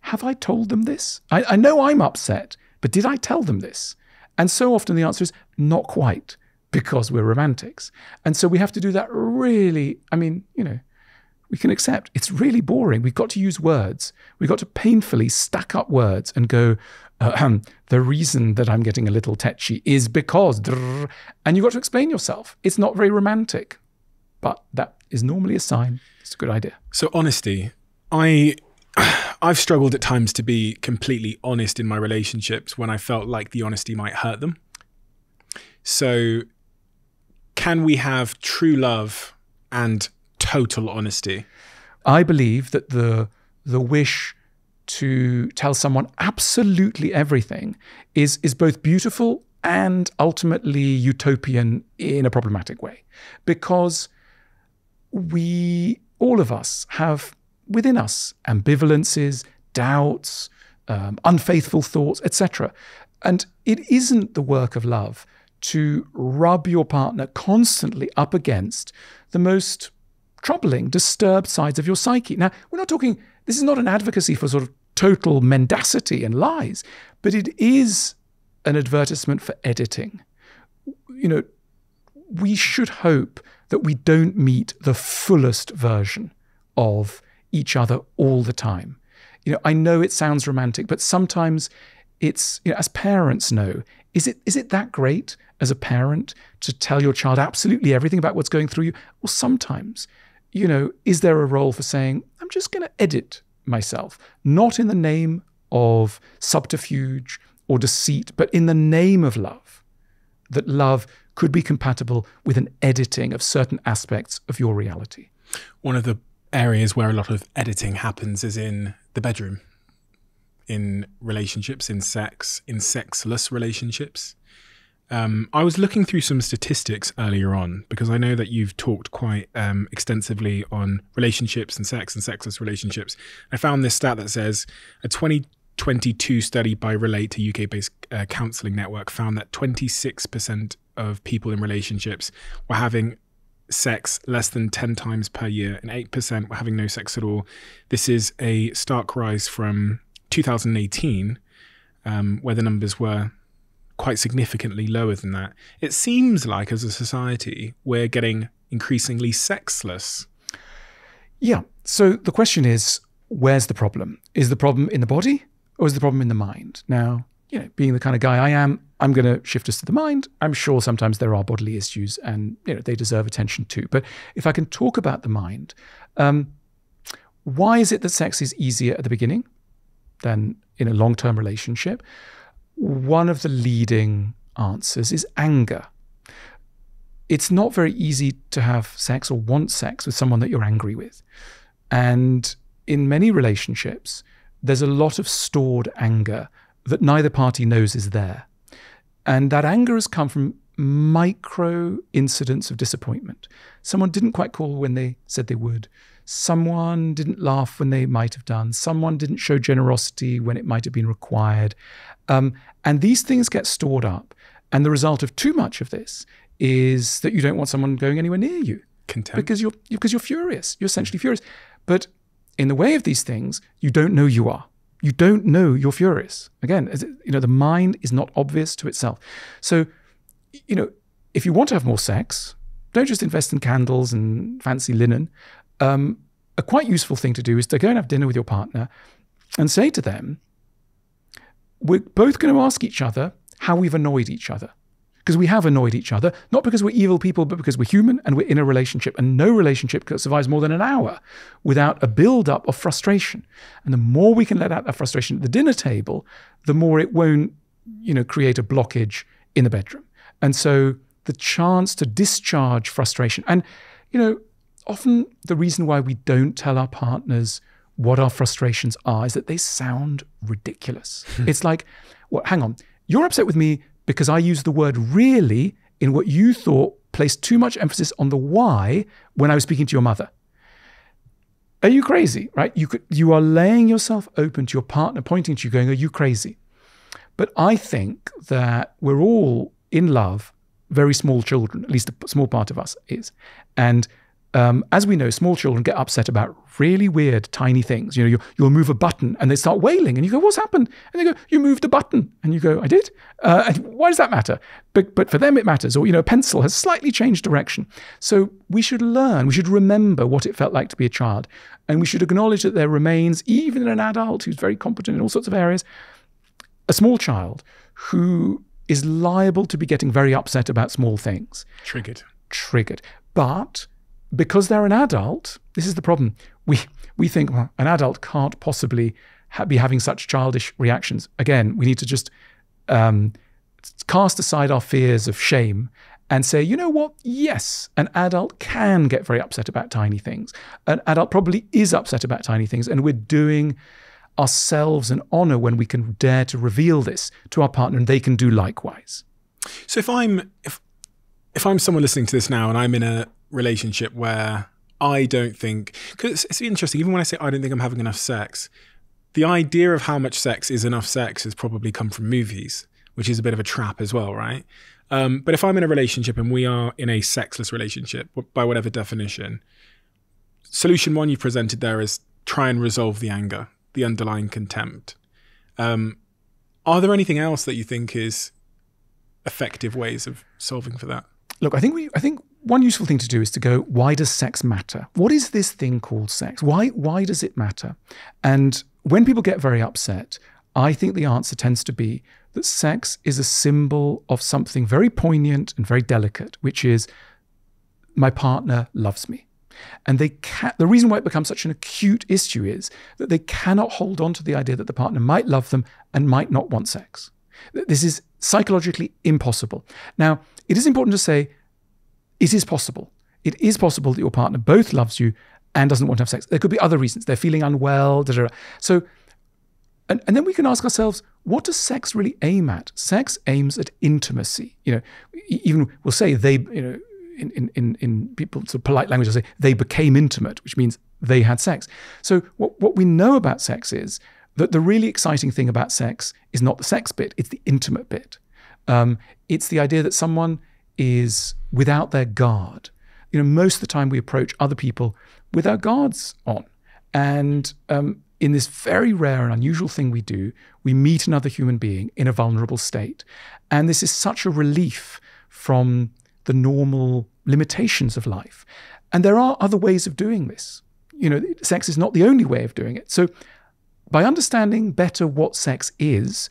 have I told them this? I, I know I'm upset, but did I tell them this? And so often the answer is not quite, because we're romantics. And so we have to do that really, I mean, you know, we can accept it's really boring. We've got to use words. We've got to painfully stack up words and go, uh, the reason that I'm getting a little tetchy is because, and you've got to explain yourself. It's not very romantic, but that is normally a sign it's a good idea. So honesty, I, I've struggled at times to be completely honest in my relationships when I felt like the honesty might hurt them. So can we have true love and total honesty? I believe that the the wish to tell someone absolutely everything is is both beautiful and ultimately utopian in a problematic way, because we, all of us, have within us ambivalences, doubts, um, unfaithful thoughts, et cetera. And it isn't the work of love to rub your partner constantly up against the most troubling, disturbed sides of your psyche. Now, we're not talking, this is not an advocacy for sort of total mendacity and lies, but it is an advertisement for editing. You know, we should hope that we don't meet the fullest version of each other all the time. You know, I know it sounds romantic, but sometimes it's, you know, as parents know, is it is it that great as a parent to tell your child absolutely everything about what's going through you? Well, sometimes, you know, is there a role for saying, I'm just going to edit myself, not in the name of subterfuge or deceit, but in the name of love, that love could be compatible with an editing of certain aspects of your reality. One of the areas where a lot of editing happens is in the bedroom, in relationships, in sex, in sexless relationships. Um, I was looking through some statistics earlier on, because I know that you've talked quite um, extensively on relationships and sex and sexless relationships. I found this stat that says a twenty twenty-two study by Relate, to U K-based uh, counselling network, found that twenty-six percent of people in relationships were having sex less than ten times per year, and eight percent were having no sex at all. This is a stark rise from two thousand eighteen, um, where the numbers were quite significantly lower than that. It seems like as a society, we're getting increasingly sexless. Yeah. So the question is, where's the problem? Is the problem in the body or is the problem in the mind? Now, you know, being the kind of guy I am, I'm going to shift us to the mind. I'm sure sometimes there are bodily issues and, you know, they deserve attention too. But if I can talk about the mind, um, why is it that sex is easier at the beginning than in a long-term relationship? One of the leading answers is anger. It's not very easy to have sex or want sex with someone that you're angry with. And in many relationships, there's a lot of stored anger that neither party knows is there. And that anger has come from micro incidents of disappointment. Someone didn't quite call when they said they would. Someone didn't laugh when they might have done. Someone didn't show generosity when it might have been required. Um, and these things get stored up. And the result of too much of this is that you don't want someone going anywhere near you. Contempt. Because you're, because you're furious. You're essentially furious. But in the way of these things, you don't know you are. You don't know you're furious. Again, as it, you know, the mind is not obvious to itself. So, you know, if you want to have more sex, don't just invest in candles and fancy linen. Um, a quite useful thing to do is to go and have dinner with your partner and say to them, we're both going to ask each other how we've annoyed each other. Because we have annoyed each other, not because we're evil people, but because we're human and we're in a relationship, and no relationship survives more than an hour without a build-up of frustration. And the more we can let out that frustration at the dinner table, the more it won't, you know, create a blockage in the bedroom. And so the chance to discharge frustration, and, you know, often the reason why we don't tell our partners what our frustrations are is that they sound ridiculous. It's like, well, hang on, you're upset with me because I used the word really in what you thought placed too much emphasis on the why when I was speaking to your mother. Are you crazy, right? You could, you are laying yourself open to your partner pointing to you going, are you crazy? But I think that we're all in love, very small children, at least a small part of us is. And um, as we know, small children get upset about really weird, tiny things. You know, you, you'll move a button and they start wailing and you go, what's happened? And they go, you moved a button. And you go, I did? Uh, and why does that matter? But, but for them it matters. Or, you know, a pencil has slightly changed direction. So we should learn, we should remember what it felt like to be a child. And we should acknowledge that there remains, even in an adult who's very competent in all sorts of areas, a small child who is liable to be getting very upset about small things. Triggered. Triggered. But because they're an adult, this is the problem. We, we think, well, an adult can't possibly ha be having such childish reactions. Again, we need to just um, cast aside our fears of shame and say, you know what? Yes, an adult can get very upset about tiny things. An adult probably is upset about tiny things, and we're doing ourselves an honor when we can dare to reveal this to our partner and they can do likewise. So if I'm if if I'm someone listening to this now and I'm in a relationship where I don't think, because it's, it's interesting, even when I say I don't think I'm having enough sex, the idea of how much sex is enough sex has probably come from movies, which is a bit of a trap as well, right? Um, but if I'm in a relationship and we are in a sexless relationship, by whatever definition, solution one you presented there is try and resolve the anger, the underlying contempt. Um, are there anything else that you think is effective ways of solving for that? Look, I think we, I think one useful thing to do is to go, why does sex matter? What is this thing called sex? Why, why does it matter? And when people get very upset, I think the answer tends to be that sex is a symbol of something very poignant and very delicate, which is my partner loves me. And they can, the reason why it becomes such an acute issue is that they cannot hold on to the idea that the partner might love them and might not want sex. This is psychologically impossible. Now, it is important to say it is possible. It is possible that your partner both loves you and doesn't want to have sex. There could be other reasons. They're feeling unwell. Da, da, da. So, and, and then we can ask ourselves, what does sex really aim at? Sex aims at intimacy. You know, even we'll say they, you know, In, in, in people, sort of polite language, I say they became intimate, which means they had sex. So what, what we know about sex is that the really exciting thing about sex is not the sex bit, it's the intimate bit. Um, it's the idea that someone is without their guard. You know, most of the time we approach other people with our guards on. And um, in this very rare and unusual thing we do, we meet another human being in a vulnerable state. And this is such a relief from the normal limitations of life. And there are other ways of doing this. You know, sex is not the only way of doing it. So by understanding better what sex is,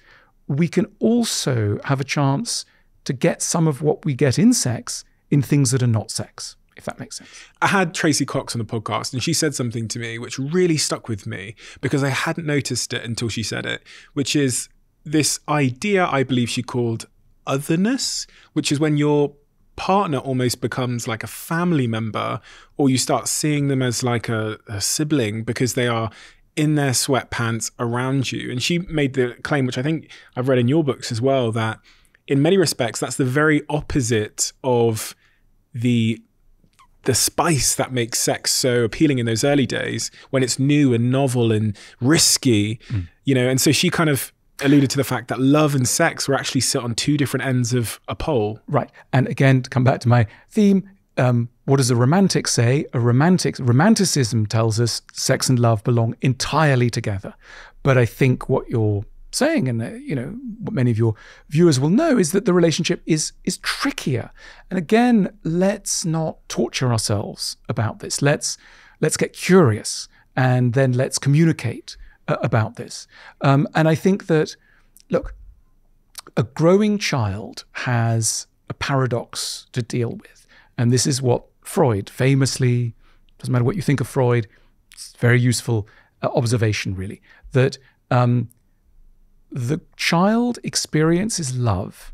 we can also have a chance to get some of what we get in sex in things that are not sex, if that makes sense. I had Tracy Cox on the podcast and she said something to me which really stuck with me because I hadn't noticed it until she said it, which is this idea I believe she called otherness, which is when you're partner almost becomes like a family member, or you start seeing them as like a, a sibling because they are in their sweatpants around you. And she made the claim, which I think I've read in your books as well, that in many respects, that's the very opposite of the the spice that makes sex so appealing in those early days when it's new and novel and risky, mm. you know? And so she kind of alluded to the fact that love and sex were actually set on two different ends of a pole. Right. And again, to come back to my theme, um, what does a romantic say? A romantic, romanticism tells us sex and love belong entirely together. But I think what you're saying, and uh, you know, what many of your viewers will know, is that the relationship is, is trickier. And again, let's not torture ourselves about this. Let's, let's get curious and then let's communicate about this. Um, and I think that, look, a growing child has a paradox to deal with. And this is what Freud famously, doesn't matter what you think of Freud, it's a very useful uh, observation really, that um, the child experiences love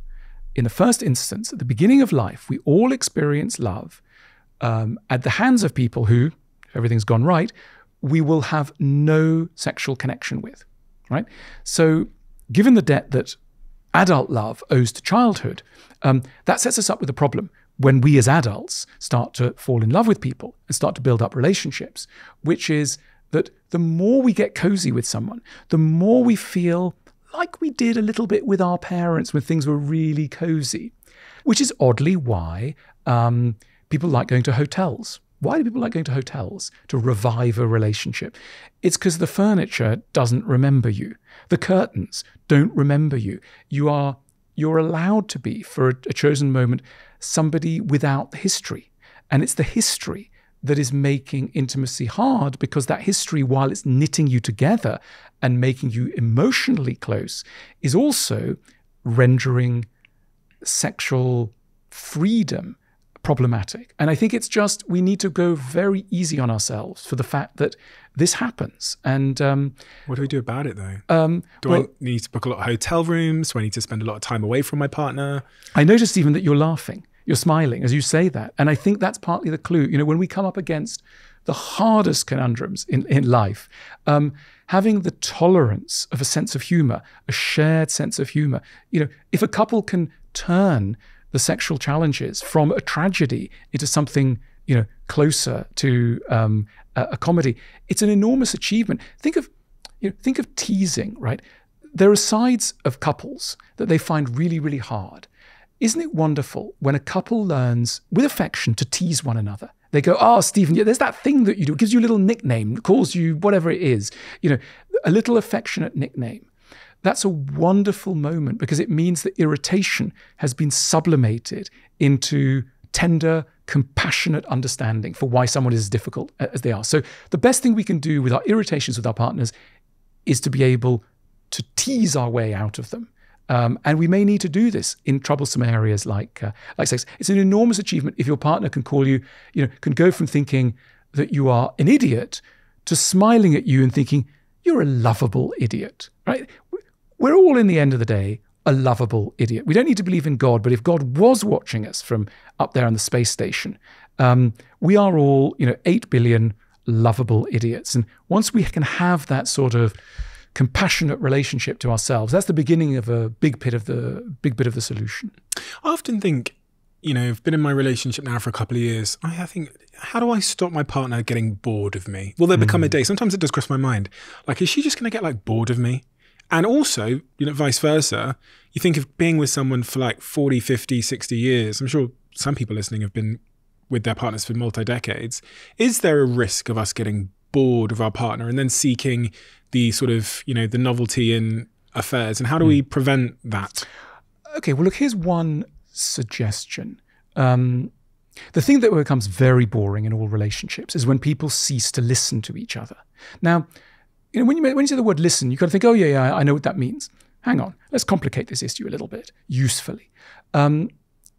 in the first instance. At the beginning of life, we all experience love um, at the hands of people who, if everything's gone right, we will have no sexual connection with, right? So given the debt that adult love owes to childhood, um, that sets us up with a problem. When we as adults start to fall in love with people and start to build up relationships, which is that the more we get cozy with someone, the more we feel like we did a little bit with our parents when things were really cozy, which is oddly why um, people like going to hotels. Why do people like going to hotels? To revive a relationship. It's because the furniture doesn't remember you. The curtains don't remember you. You are, you're allowed to be, for a, a chosen moment, somebody without history. And it's the history that is making intimacy hard, because that history, while it's knitting you together and making you emotionally close, is also rendering sexual freedom problematic. And I think it's just, we need to go very easy on ourselves for the fact that this happens. And um, what do we do about it though? Um, do well, I need to book a lot of hotel rooms? Do I need to spend a lot of time away from my partner? I noticed even that you're laughing, you're smiling as you say that. And I think that's partly the clue. You know, when we come up against the hardest conundrums in, in life, um, having the tolerance of a sense of humor, a shared sense of humor, you know, if a couple can turn the sexual challenges from a tragedy into something, you know, closer to um, a, a comedy, it's an enormous achievement. Think of, you know, think of teasing, right? There are sides of couples that they find really, really hard. Isn't it wonderful when a couple learns with affection to tease one another? They go, oh, Stephen, yeah, there's that thing that you do. It gives you a little nickname, calls you whatever it is, you know, a little affectionate nickname. That's a wonderful moment because it means that irritation has been sublimated into tender, compassionate understanding for why someone is as difficult as they are. So the best thing we can do with our irritations with our partners is to be able to tease our way out of them. Um, and we may need to do this in troublesome areas like, uh, like sex. It's an enormous achievement if your partner can call you, you know, can go from thinking that you are an idiot to smiling at you and thinking, you're a lovable idiot, right? We're all, in the end of the day, a lovable idiot. We don't need to believe in God, but if God was watching us from up there on the space station, um, we are all, you know, eight billion lovable idiots. And once we can have that sort of compassionate relationship to ourselves, that's the beginning of a big bit of the, big bit of the solution. I often think, you know, I've been in my relationship now for a couple of years. I, I think, how do I stop my partner getting bored of me? Will there become mm. a day? Sometimes it does cross my mind. Like, is she just going to get, like, bored of me? And also, you know, vice versa, you think of being with someone for like forty, fifty, sixty years. I'm sure some people listening have been with their partners for multi-decades. Is there a risk of us getting bored of our partner and then seeking the sort of, you know, the novelty in affairs? And how do we prevent that? Okay, well, look, here's one suggestion. Um, the thing that becomes very boring in all relationships is when people cease to listen to each other. Now, you know, when you, when you say the word listen, you kind of think, oh, yeah, yeah, I know what that means. Hang on, let's complicate this issue a little bit, usefully. Um,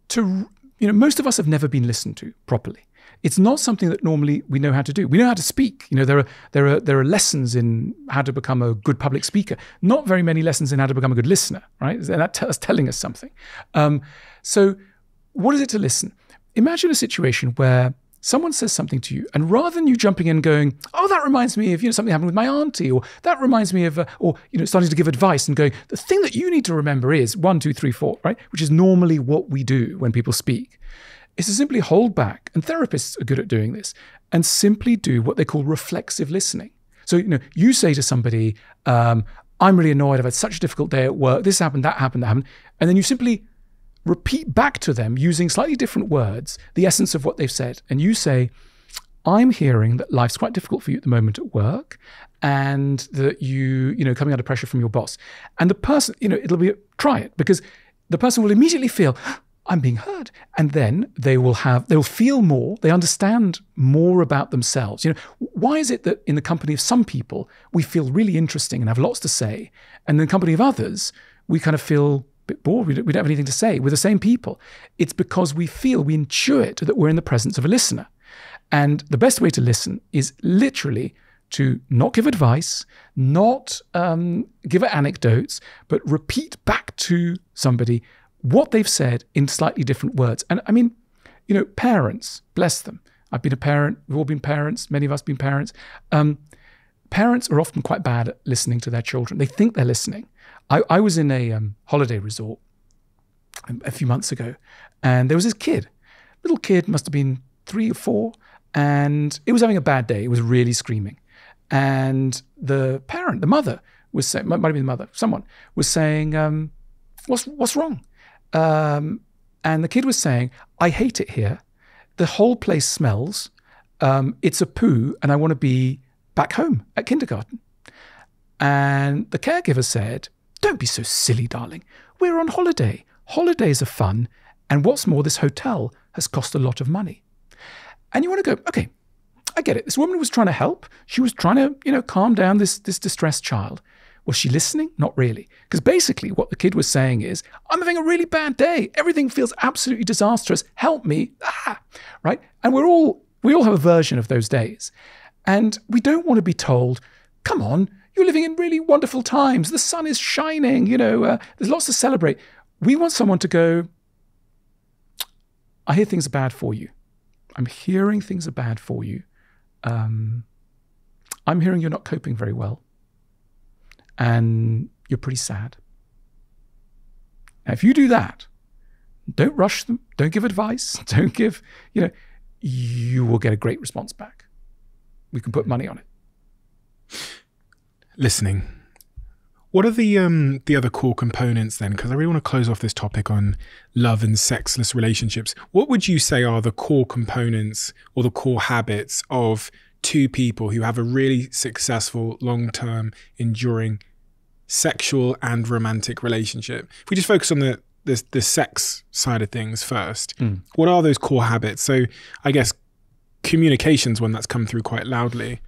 to, you know, most of us have never been listened to properly. It's not something that normally we know how to do. We know how to speak. You know, there are, there are, there are lessons in how to become a good public speaker. Not very many lessons in how to become a good listener, right? And that t- that's telling us something. Um, so what is it to listen? Imagine a situation where someone says something to you, and rather than you jumping in and going, oh, that reminds me of, you know, something happened with my auntie, or that reminds me of, uh, or, you know, starting to give advice and going, the thing that you need to remember is one, two, three, four, right? Which is normally what we do when people speak, is to simply hold back. And therapists are good at doing this, and simply do what they call reflexive listening. So, you know, you say to somebody, um, I'm really annoyed. I've had such a difficult day at work. This happened, that happened, that happened. And then you simply repeat back to them using slightly different words, the essence of what they've said. And you say, I'm hearing that life's quite difficult for you at the moment at work, and that you, you know, coming under pressure from your boss. And the person, you know, it'll be, try it, because the person will immediately feel, I'm being heard. And then they will have, they'll feel more, they understand more about themselves. You know, why is it that in the company of some people, we feel really interesting and have lots to say, and in the company of others, we kind of feel bit bored, we don't, we don't have anything to say. We're the same people. It's because we feel, we intuit that we're in the presence of a listener. And the best way to listen is literally to not give advice, not um, give anecdotes, but repeat back to somebody what they've said in slightly different words. And I mean, you know, parents, bless them. I've been a parent, we've all been parents, many of us have been parents. Um, Parents are often quite bad at listening to their children. They think they're listening. I, I was in a um, holiday resort a few months ago, and there was this kid, little kid, must have been three or four, and it was having a bad day. It was really screaming. And the parent, the mother, was saying, might have been the mother, someone, was saying, um, what's, what's wrong? Um, and the kid was saying, I hate it here. The whole place smells. Um, it's a poo, and I want to be back home at kindergarten. And the caregiver said, don't be so silly, darling. We're on holiday. Holidays are fun. And what's more, this hotel has cost a lot of money. And you want to go, okay, I get it. This woman was trying to help. She was trying to, you know, calm down this, this distressed child. Was she listening? Not really. Because basically what the kid was saying is, I'm having a really bad day. Everything feels absolutely disastrous. Help me. Ah! Right? And we're all, we all have a version of those days. And we don't want to be told, come on, you're living in really wonderful times. The sun is shining. You know, uh, there's lots to celebrate. We want someone to go, I hear things are bad for you. I'm hearing things are bad for you. Um, I'm hearing you're not coping very well and you're pretty sad. Now, if you do that, don't rush them, don't give advice, don't give, you know, you will get a great response back. We can put money on it. Listening. What are the um, the other core components then? Because I really want to close off this topic on love and sexless relationships. What would you say are the core components or the core habits of two people who have a really successful, long-term, enduring sexual and romantic relationship? If we just focus on the, the, the sex side of things first, mm. What are those core habits? So I guess communication's one that's come through quite loudly.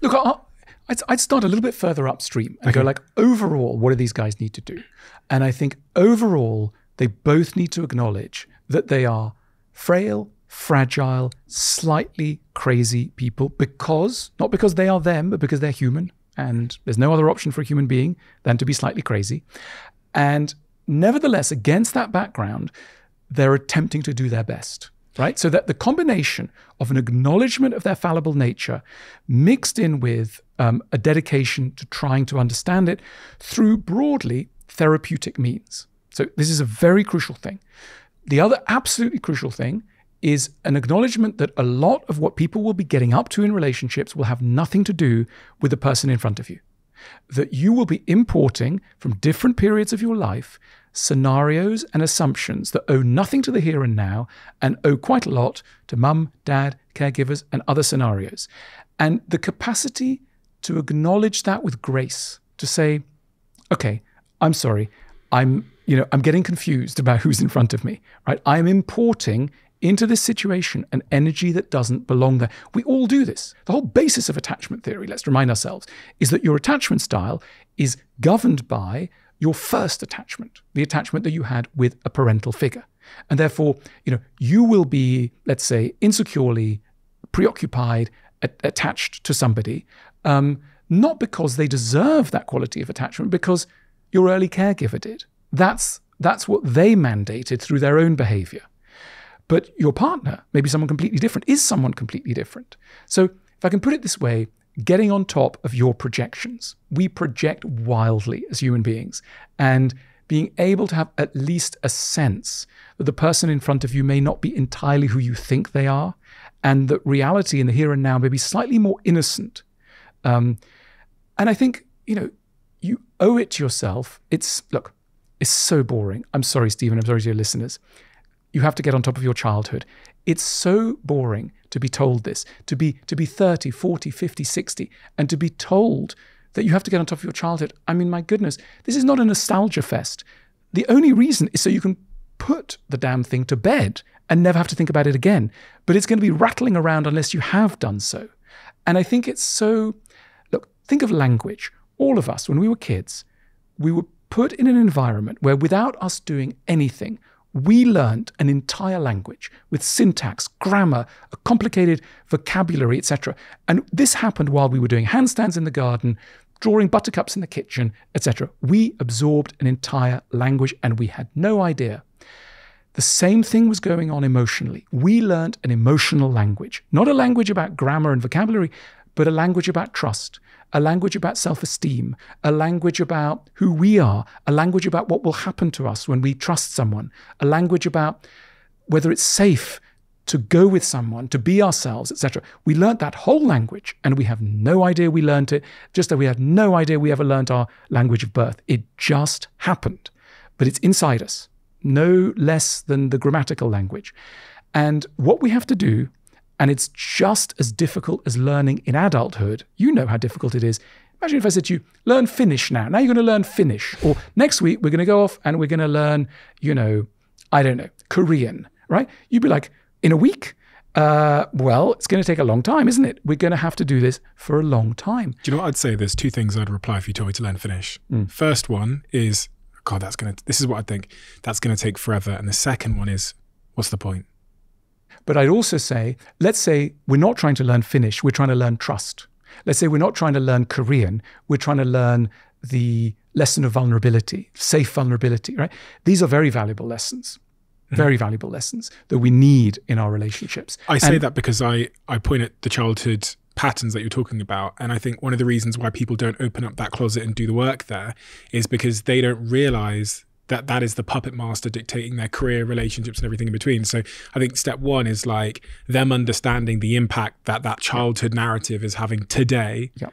Look, I I'd, I'd start a little bit further upstream and okay. go like, overall, what do these guys need to do? And I think overall, they both need to acknowledge that they are frail, fragile, slightly crazy people because, not because they are them, but because they're human. And there's no other option for a human being than to be slightly crazy. And nevertheless, against that background, they're attempting to do their best. Right? So that the combination of an acknowledgement of their fallible nature mixed in with um, a dedication to trying to understand it through broadly therapeutic means. So this is a very crucial thing. The other absolutely crucial thing is an acknowledgement that a lot of what people will be getting up to in relationships will have nothing to do with the person in front of you. That you will be importing from different periods of your life scenarios and assumptions that owe nothing to the here and now and owe quite a lot to mum, dad, caregivers, and other scenarios. And the capacity to acknowledge that with grace, to say, okay, I'm sorry, I'm, you know, I'm getting confused about who's in front of me, right? I'm importing into this situation an energy that doesn't belong there. We all do this. The whole basis of attachment theory, let's remind ourselves, is that your attachment style is governed by your first attachment, the attachment that you had with a parental figure. And therefore, you know, you will be, let's say, insecurely preoccupied, at, attached to somebody, um, not because they deserve that quality of attachment, because your early caregiver did. That's, that's what they mandated through their own behavior. But your partner, maybe someone completely different, is someone completely different. So if I can put it this way, getting on top of your projections. We project wildly as human beings, and being able to have at least a sense that the person in front of you may not be entirely who you think they are, and that reality in the here and now may be slightly more innocent. Um, and I think, you know, you owe it to yourself. It's, look, it's so boring. I'm sorry, Stephen, I'm sorry to your listeners. You have to get on top of your childhood. It's so boring to be told this, to be to be thirty, forty, fifty, sixty, and to be told that you have to get on top of your childhood. I mean, my goodness, this is not a nostalgia fest. The only reason is so you can put the damn thing to bed and never have to think about it again. But it's going to be rattling around unless you have done so. And I think it's so, look, think of language. All of us, when we were kids, we were put in an environment where without us doing anything, we learned an entire language with syntax, grammar, a complicated vocabulary, et cetera. And this happened while we were doing handstands in the garden, drawing buttercups in the kitchen, et cetera. We absorbed an entire language and we had no idea. The same thing was going on emotionally. We learned an emotional language, not a language about grammar and vocabulary, but a language about trust, a language about self-esteem, a language about who we are, a language about what will happen to us when we trust someone, a language about whether it's safe to go with someone, to be ourselves, et cetera. We learnt that whole language and we have no idea we learnt it, just that we had no idea we ever learnt our language of birth. It just happened, but it's inside us, no less than the grammatical language. And what we have to do, and it's just as difficult as learning in adulthood. You know how difficult it is. Imagine if I said to you, learn Finnish now. Now you're going to learn Finnish. Or next week, we're going to go off and we're going to learn, you know, I don't know, Korean, right? You'd be like, in a week? Uh, well, it's going to take a long time, isn't it? We're going to have to do this for a long time. Do you know what I'd say? There's two things I'd reply if you told me to learn Finnish. Mm. First one is, God, that's going to, this is what I think, that's going to take forever. And the second one is, what's the point? But I'd also say, let's say we're not trying to learn Finnish, we're trying to learn trust. Let's say we're not trying to learn Korean, we're trying to learn the lesson of vulnerability, safe vulnerability, right? These are very valuable lessons, very mm-hmm. valuable lessons that we need in our relationships. I say and, that because I, I point at the childhood patterns that you're talking about. And I think one of the reasons why people don't open up that closet and do the work there is because they don't realize that that is the puppet master dictating their career, relationships and everything in between. So I think step one is like them understanding the impact that that childhood narrative is having today. Yeah.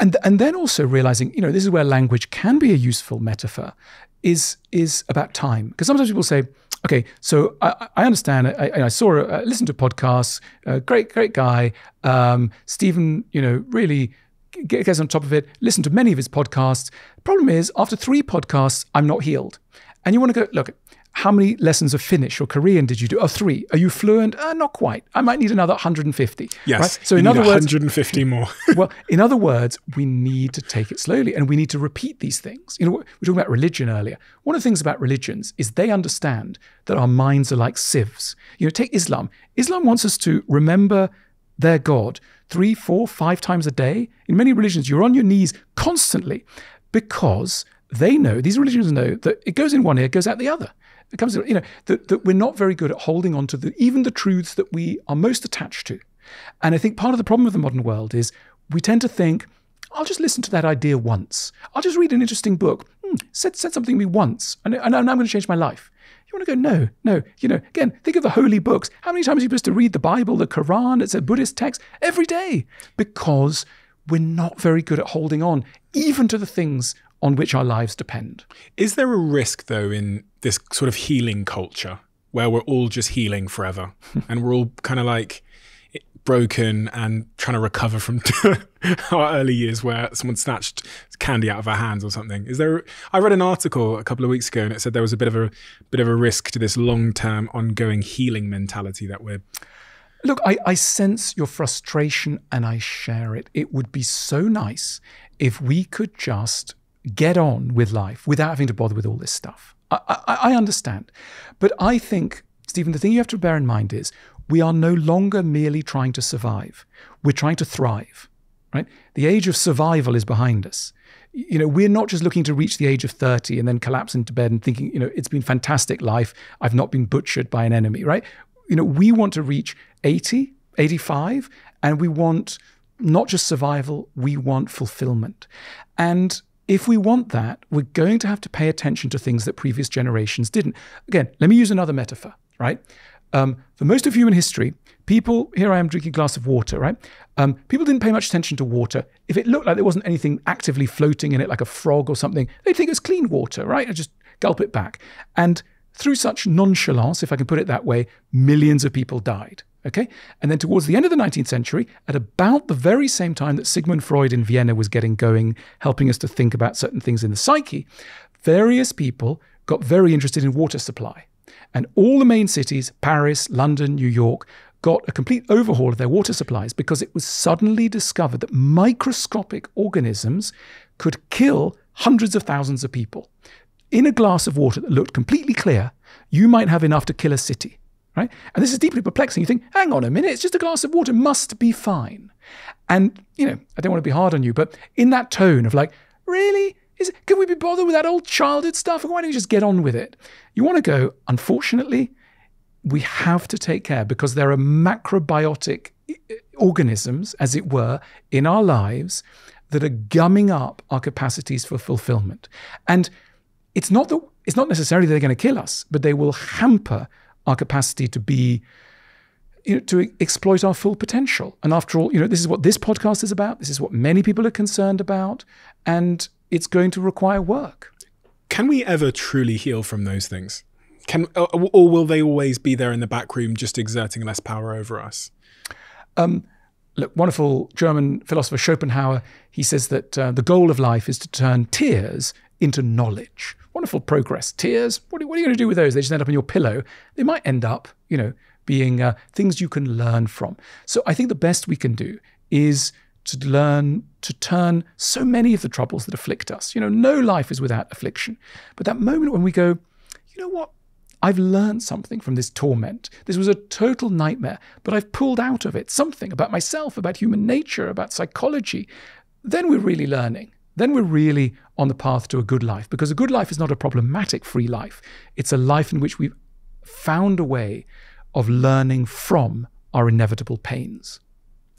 And, and then also realizing, you know, this is where language can be a useful metaphor is, is about time. Because sometimes people say, okay, so I, I understand, I, I saw, I listened to podcasts, uh, great, great guy, um, Stephen, you know, really gets on top of it, listen to many of his podcasts. The problem is after three podcasts, I'm not healed. And you want to go, look, how many lessons of Finnish or Korean did you do? Oh, three. Are you fluent? Uh, not quite. I might need another one hundred fifty. Yes, right? So in other words, one hundred fifty more. Well, in other words, we need to take it slowly and we need to repeat these things. You know, we were talking about religion earlier. One of the things about religions is they understand that our minds are like sieves. You know, take Islam. Islam wants us to remember their God three, four, five times a day. In many religions, you're on your knees constantly because they know, these religions know that it goes in one ear, goes out the other. It comes, you know, that, that we're not very good at holding on to the, even the truths that we are most attached to. And I think part of the problem with the modern world is we tend to think, I'll just listen to that idea once. I'll just read an interesting book. Mm, said, said something to me once, and, and I'm going to change my life. You want to go, no, no. You know, again, think of the holy books. How many times are you supposed to read the Bible, the Quran, it's a Buddhist text? Every day. Because we're not very good at holding on, even to the things on which our lives depend. Is there a risk, though, in this sort of healing culture where we're all just healing forever and we're all kind of like broken and trying to recover from our early years where someone snatched candy out of our hands or something? Is there? I read an article a couple of weeks ago and it said there was a bit of a bit of a risk to this long-term, ongoing healing mentality that we're. Look, I, I sense your frustration and I share it. It would be so nice if we could just get on with life without having to bother with all this stuff. I, I, I understand. But I think, Stephen, the thing you have to bear in mind is we are no longer merely trying to survive. We're trying to thrive, right? The age of survival is behind us. You know, we're not just looking to reach the age of thirty and then collapse into bed and thinking, you know, it's been fantastic life. I've not been butchered by an enemy, right? You know, we want to reach eighty, eighty-five, and we want not just survival, we want fulfillment. And if we want that, we're going to have to pay attention to things that previous generations didn't. Again, let me use another metaphor, right? Um, for most of human history, people, here I am drinking a glass of water, right? Um, people didn't pay much attention to water. If it looked like there wasn't anything actively floating in it, like a frog or something, they'd think it's clean water, right? I just gulp it back. And through such nonchalance, if I can put it that way, millions of people died. Okay, and then towards the end of the nineteenth century, at about the very same time that Sigmund Freud in Vienna was getting going, helping us to think about certain things in the psyche, various people got very interested in water supply. And all the main cities, Paris, London, New York, got a complete overhaul of their water supplies because it was suddenly discovered that microscopic organisms could kill hundreds of thousands of people. In a glass of water that looked completely clear, you might have enough to kill a city. Right? And this is deeply perplexing. You think, hang on a minute, it's just a glass of water, must be fine. And, you know, I don't want to be hard on you, but in that tone of like, really? Is it, can we be bothered with that old childhood stuff? Why don't we just get on with it? You want to go, unfortunately, we have to take care because there are macrobiotic organisms, as it were, in our lives that are gumming up our capacities for fulfillment. And it's not that, it's not necessarily that they're going to kill us, but they will hamper our capacity to be, you know, to exploit our full potential. And after all, you know, this is what this podcast is about. This is what many people are concerned about. And it's going to require work. Can we ever truly heal from those things? Can, or will they always be there in the back room, just exerting less power over us? Um, look, wonderful German philosopher Schopenhauer, he says that uh, the goal of life is to turn tears into knowledge. Wonderful progress. Tears, what are, what are you going to do with those? They just end up in your pillow. They might end up, you know, being uh, things you can learn from. So I think the best we can do is to learn to turn so many of the troubles that afflict us. You know, no life is without affliction. But that moment when we go, you know what? I've learned something from this torment. This was a total nightmare, but I've pulled out of it something about myself, about human nature, about psychology. Then we're really learning. Then we're really on the path to a good life, because a good life is not a problematic free life. It's a life in which we've found a way of learning from our inevitable pains.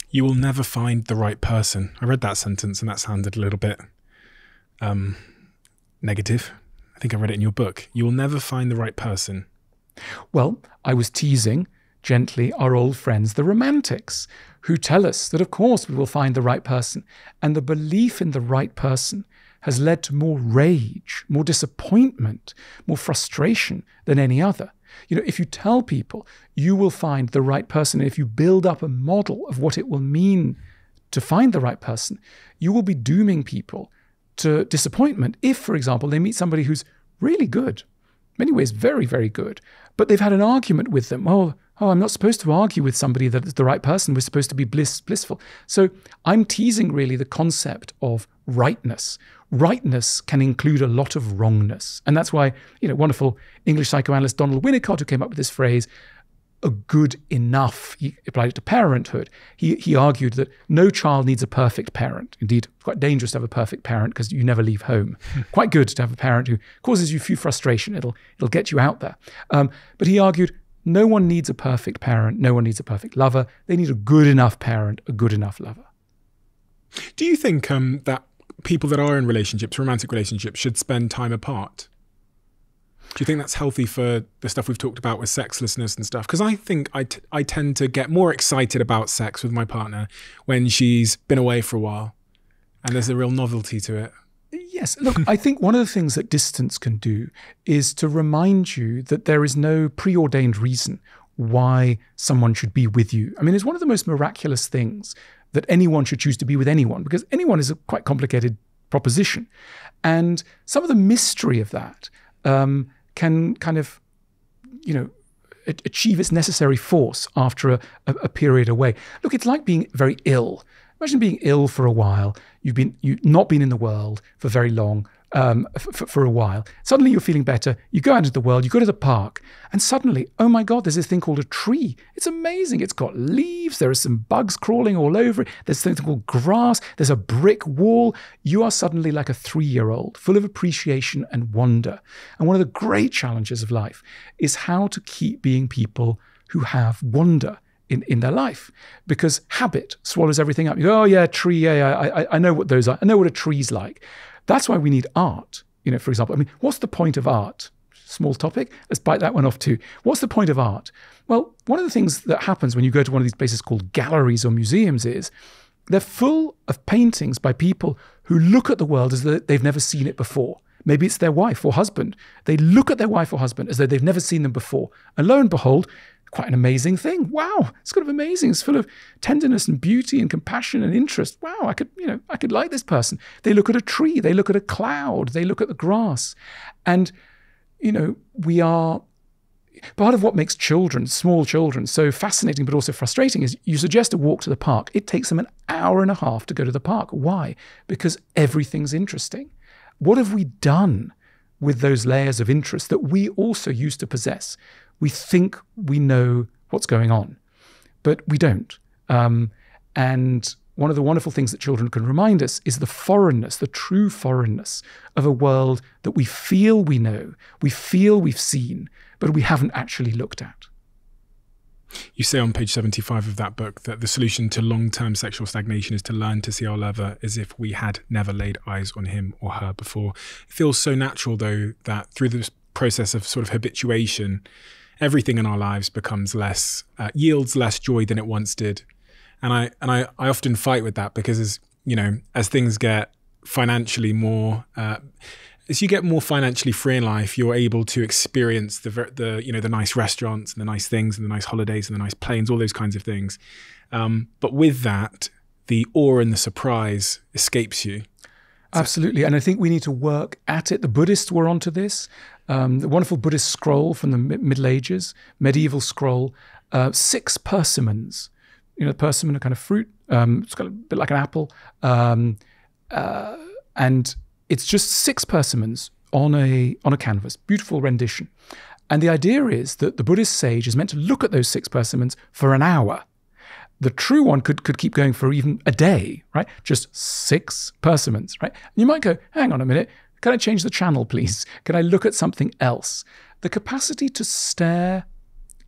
You will never find the right person. I read that sentence and that sounded a little bit um, negative. I think I read it in your book. You will never find the right person. Well, I was teasing gently our old friends, the romantics, who tell us that, of course, we will find the right person. And the belief in the right person has led to more rage, more disappointment, more frustration than any other. You know, if you tell people you will find the right person, and if you build up a model of what it will mean to find the right person, you will be dooming people to disappointment if, for example, they meet somebody who's really good, in many ways very, very good, but they've had an argument with them. Oh, oh I'm not supposed to argue with somebody that's the right person. We're supposed to be bliss, blissful. So I'm teasing really the concept of rightness. Rightness can include a lot of wrongness. And that's why, you know, wonderful English psychoanalyst Donald Winnicott, who came up with this phrase, a good enough, he applied it to parenthood. He, he argued that no child needs a perfect parent. Indeed, it's quite dangerous to have a perfect parent because you never leave home. Quite good to have a parent who causes you few frustration. It'll, it'll get you out there. Um, but he argued, no one needs a perfect parent. No one needs a perfect lover. They need a good enough parent, a good enough lover. Do you think um, that people that are in relationships, romantic relationships, should spend time apart? Do you think that's healthy for the stuff we've talked about with sexlessness and stuff? Because I think I, t I tend to get more excited about sex with my partner when she's been away for a while, and there's a real novelty to it. Yes. Look, I think one of the things that distance can do is to remind you that there is no preordained reason why someone should be with you. I mean, it's one of the most miraculous things that anyone should choose to be with anyone, because anyone is a quite complicated proposition. And some of the mystery of that um, can kind of, you know, achieve its necessary force after a, a period away. Look, it's like being very ill. Imagine being ill for a while. You've been, you've not been in the world for very long, um, for, for a while. Suddenly you're feeling better. You go out into the world, you go to the park, and suddenly, oh my God, there's this thing called a tree. It's amazing. It's got leaves. There are some bugs crawling all over it. There's something called grass. There's a brick wall. You are suddenly like a three-year-old, full of appreciation and wonder. And one of the great challenges of life is how to keep being people who have wonder In, in their life, because habit swallows everything up. You go, oh yeah, tree, yeah, yeah I, I, I know what those are. I know what a tree's like. That's why we need art, you know, for example. I mean, what's the point of art? Small topic, let's bite that one off too. What's the point of art? Well, one of the things that happens when you go to one of these places called galleries or museums is they're full of paintings by people who look at the world as though they've never seen it before. Maybe it's their wife or husband. They look at their wife or husband as though they've never seen them before. And lo and behold, quite an amazing thing. Wow, it's kind of amazing. It's full of tenderness and beauty and compassion and interest. Wow, I could, you know, I could like this person. They look at a tree, they look at a cloud, they look at the grass. And, you know, we are, part of what makes children, small children, so fascinating but also frustrating is you suggest a walk to the park. It takes them an hour and a half to go to the park. Why? Because everything's interesting. What have we done with those layers of interest that we also used to possess? We think we know what's going on, but we don't. Um, and one of the wonderful things that children can remind us is the foreignness, the true foreignness of a world that we feel we know, we feel we've seen, but we haven't actually looked at. You say on page seventy-five of that book that the solution to long-term sexual stagnation is to learn to see our lover as if we had never laid eyes on him or her before. It feels so natural, though, that through this process of sort of habituation, everything in our lives becomes less, uh, yields less joy than it once did. And I and I, I often fight with that because, as you know, as things get financially more, uh, as you get more financially free in life, you're able to experience the the you know the nice restaurants and the nice things and the nice holidays and the nice planes, all those kinds of things. Um, but with that, the awe and the surprise escapes you. So absolutely, and I think we need to work at it. The Buddhists were onto this. Um, the wonderful Buddhist scroll from the mid Middle Ages, medieval scroll, uh, six persimmons. You know, persimmon, a kind of fruit. Um, it's got a bit like an apple, um, uh, and it's just six persimmons on a on a canvas. Beautiful rendition, and the idea is that the Buddhist sage is meant to look at those six persimmons for an hour. The true one could could keep going for even a day, right? Just six persimmons, right? And you might go, hang on a minute. Can I change the channel, please? Can I look at something else? The capacity to stare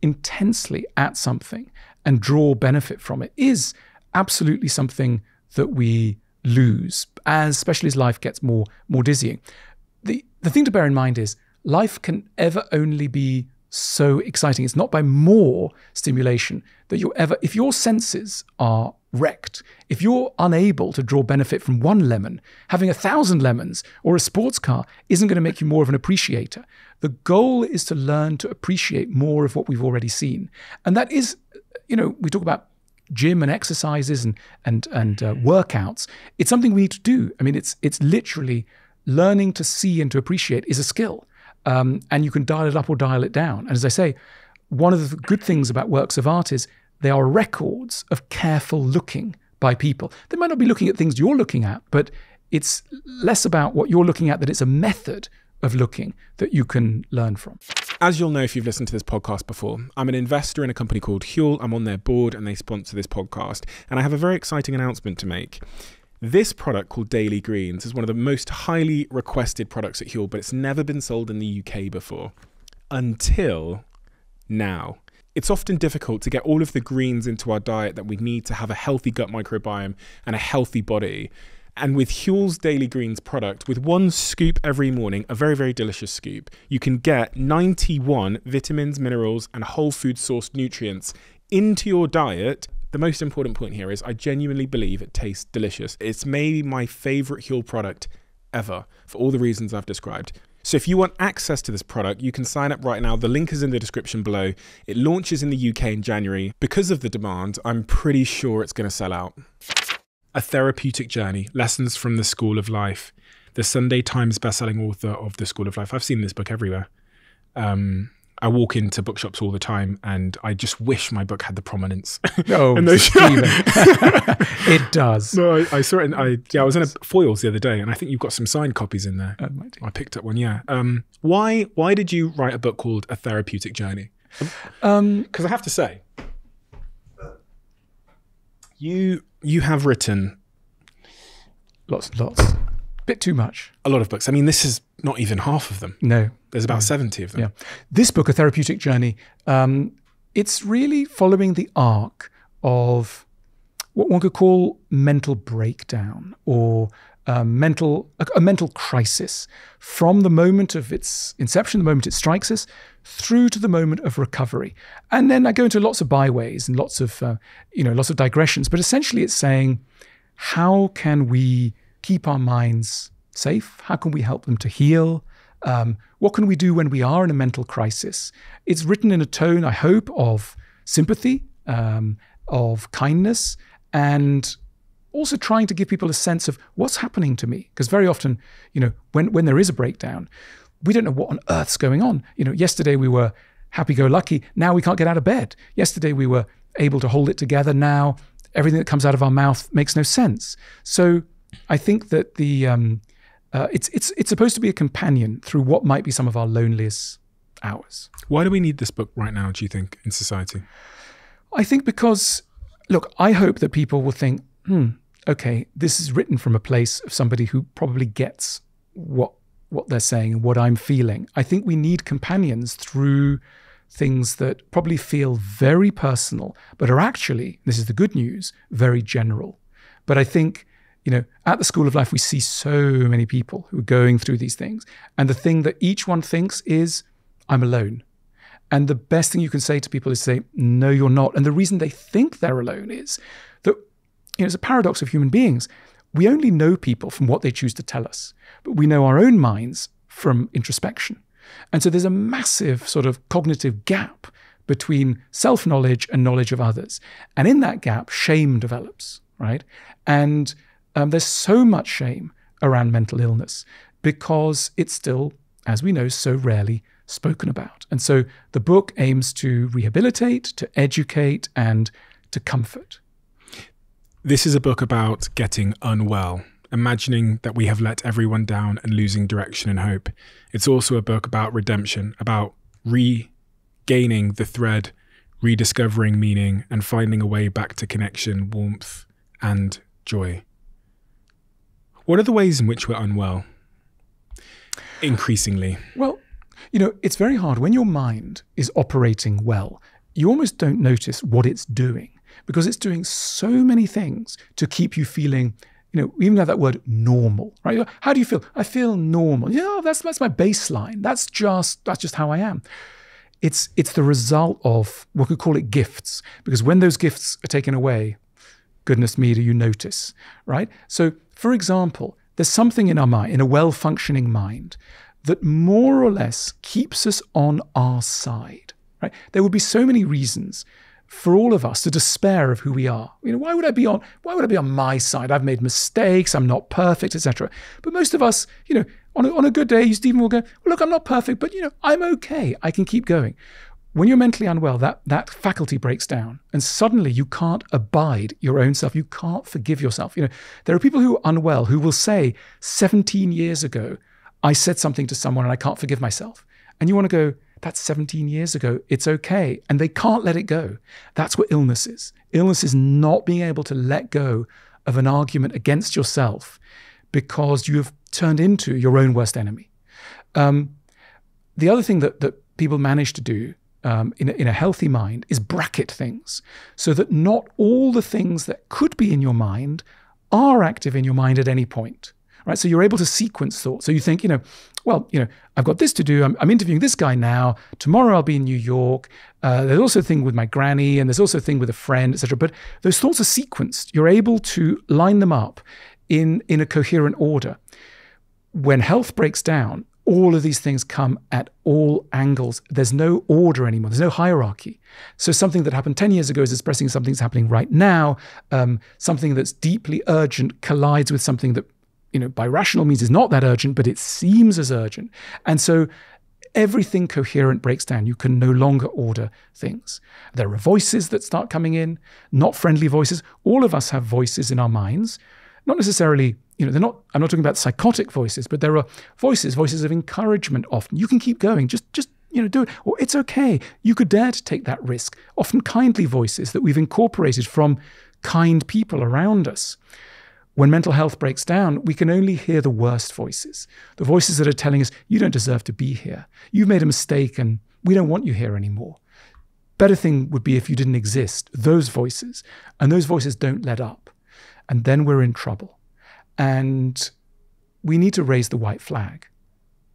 intensely at something and draw benefit from it is absolutely something that we lose, as especially as life gets more more dizzying. The the thing to bear in mind is life can ever only be so exciting. It's not by more stimulation that you're ever, if your senses are wrecked, if you're unable to draw benefit from one lemon, having a thousand lemons or a sports car isn't going to make you more of an appreciator. The goal is to learn to appreciate more of what we've already seen. And that is, you know, we talk about gym and exercises and and and uh, workouts. It's something we need to do. I mean, it's it's literally learning to see and to appreciate is a skill. Um, and you can dial it up or dial it down. And as I say, one of the good things about works of art is they are records of careful looking by people. They might not be looking at things you're looking at, but it's less about what you're looking at, that it's a method of looking that you can learn from. As you'll know if you've listened to this podcast before, I'm an investor in a company called Huel. I'm on their board and they sponsor this podcast. And I have a very exciting announcement to make. This product called Daily Greens is one of the most highly requested products at Huel, but it's never been sold in the U K before. Until now. It's often difficult to get all of the greens into our diet that we need to have a healthy gut microbiome and a healthy body. And with Huel's Daily Greens product, with one scoop every morning, a very, very delicious scoop, you can get ninety-one vitamins, minerals, and whole food sourced nutrients into your diet. The most important point here is I genuinely believe it tastes delicious. It's maybe my favorite Huel product ever for all the reasons I've described. So if you want access to this product, you can sign up right now. The link is in the description below. It launches in the U K in January. Because of the demand, I'm pretty sure it's going to sell out. A Therapeutic Journey, Lessons from the School of Life. The Sunday Times bestselling author of The School of Life. I've seen this book everywhere. Um... I walk into bookshops all the time and I just wish my book had the prominence. Oh, Steven. It does. No, I, I saw it. In, I, yeah, I was in a Foyles the other day and I think you've got some signed copies in there. Um, I, do. I picked up one, yeah. Um, why, why did you write a book called A Therapeutic Journey? Because um, I have to say, you, you have written... Lots and lots. Bit too much. A lot of books. I mean, this is not even half of them. No. There's about no. seventy of them. Yeah. This book, A Therapeutic Journey, um, it's really following the arc of what one could call mental breakdown or uh, mental, a, a mental crisis from the moment of its inception, the moment it strikes us, through to the moment of recovery. And then I go into lots of byways and lots of, uh, you know, lots of digressions. But essentially it's saying, how can we keep our minds safe? How can we help them to heal? Um, what can we do when we are in a mental crisis? It's written in a tone, I hope, of sympathy, um, of kindness, and also trying to give people a sense of what's happening to me. Because very often, you know, when, when there is a breakdown, we don't know what on earth's going on. You know, yesterday we were happy-go-lucky. Now we can't get out of bed. Yesterday we were able to hold it together. Now everything that comes out of our mouth makes no sense. So I think that the um, uh, it's it's it's supposed to be a companion through what might be some of our loneliest hours. Why do we need this book right now, do you think, in society? I think because, look, I hope that people will think, hmm, okay, this is written from a place of somebody who probably gets what what they're saying and what I'm feeling. I think we need companions through things that probably feel very personal, but are actually, this is the good news, very general. But I think, you know, at the School of Life, we see so many people who are going through these things. And the thing that each one thinks is, I'm alone. And the best thing you can say to people is say, no, you're not. And the reason they think they're alone is that, you know, it's a paradox of human beings. We only know people from what they choose to tell us, but we know our own minds from introspection. And so there's a massive sort of cognitive gap between self-knowledge and knowledge of others. And in that gap, shame develops, right? And um, there's so much shame around mental illness because it's still, as we know, so rarely spoken about. And so the book aims to rehabilitate, to educate, and to comfort. This is a book about getting unwell, imagining that we have let everyone down and losing direction and hope. It's also a book about redemption, about regaining the thread, rediscovering meaning, and finding a way back to connection, warmth, and joy. What are the ways in which we're unwell? Increasingly. Well, you know, it's very hard when your mind is operating well. You almost don't notice what it's doing because it's doing so many things to keep you feeling, you know, we even have that word normal, right? How do you feel? I feel normal. Yeah, that's that's my baseline. That's just that's just how I am. It's it's the result of what we call it gifts, because when those gifts are taken away, goodness me, do you notice, right? So, for example, there's something in our mind, in a well-functioning mind, that more or less keeps us on our side, right? There would be so many reasons for all of us to despair of who we are. You know, why would I be on, why would I be on my side? I've made mistakes, I'm not perfect, et cetera. But most of us, you know, on a, on a good day, Stephen will go, well, look, I'm not perfect, but you know, I'm okay, I can keep going. When you're mentally unwell, that, that faculty breaks down and suddenly you can't abide your own self. You can't forgive yourself. You know, there are people who are unwell who will say seventeen years ago, I said something to someone and I can't forgive myself. And you want to go, that's seventeen years ago, it's okay. And they can't let it go. That's what illness is. Illness is not being able to let go of an argument against yourself because you have turned into your own worst enemy. Um, the other thing that, that people manage to do um, in, a, in a healthy mind is bracket things so that not all the things that could be in your mind are active in your mind at any point. Right, so you're able to sequence thought. So you think, you know, well, you know, I've got this to do. I'm, I'm interviewing this guy now. Tomorrow I'll be in New York. Uh, there's also a thing with my granny, and there's also a thing with a friend, et cetera. But those thoughts are sequenced. You're able to line them up in in a coherent order. When health breaks down, all of these things come at all angles. There's no order anymore. There's no hierarchy. So something that happened ten years ago is expressing something that's happening right now. Um, something that's deeply urgent collides with something that, you know, by rational means is not that urgent, but it seems as urgent. And so everything coherent breaks down. You can no longer order things. There are voices that start coming in, not friendly voices. All of us have voices in our minds, not necessarily, you know, they're not, I'm not talking about psychotic voices, but there are voices, voices of encouragement often. You can keep going, just, just, you know, do it. Or it's okay. You could dare to take that risk. Often kindly voices that we've incorporated from kind people around us. When mental health breaks down, we can only hear the worst voices, the voices that are telling us, you don't deserve to be here. You've made a mistake and we don't want you here anymore. Better thing would be if you didn't exist, those voices. And those voices don't let up. And then we're in trouble. And we need to raise the white flag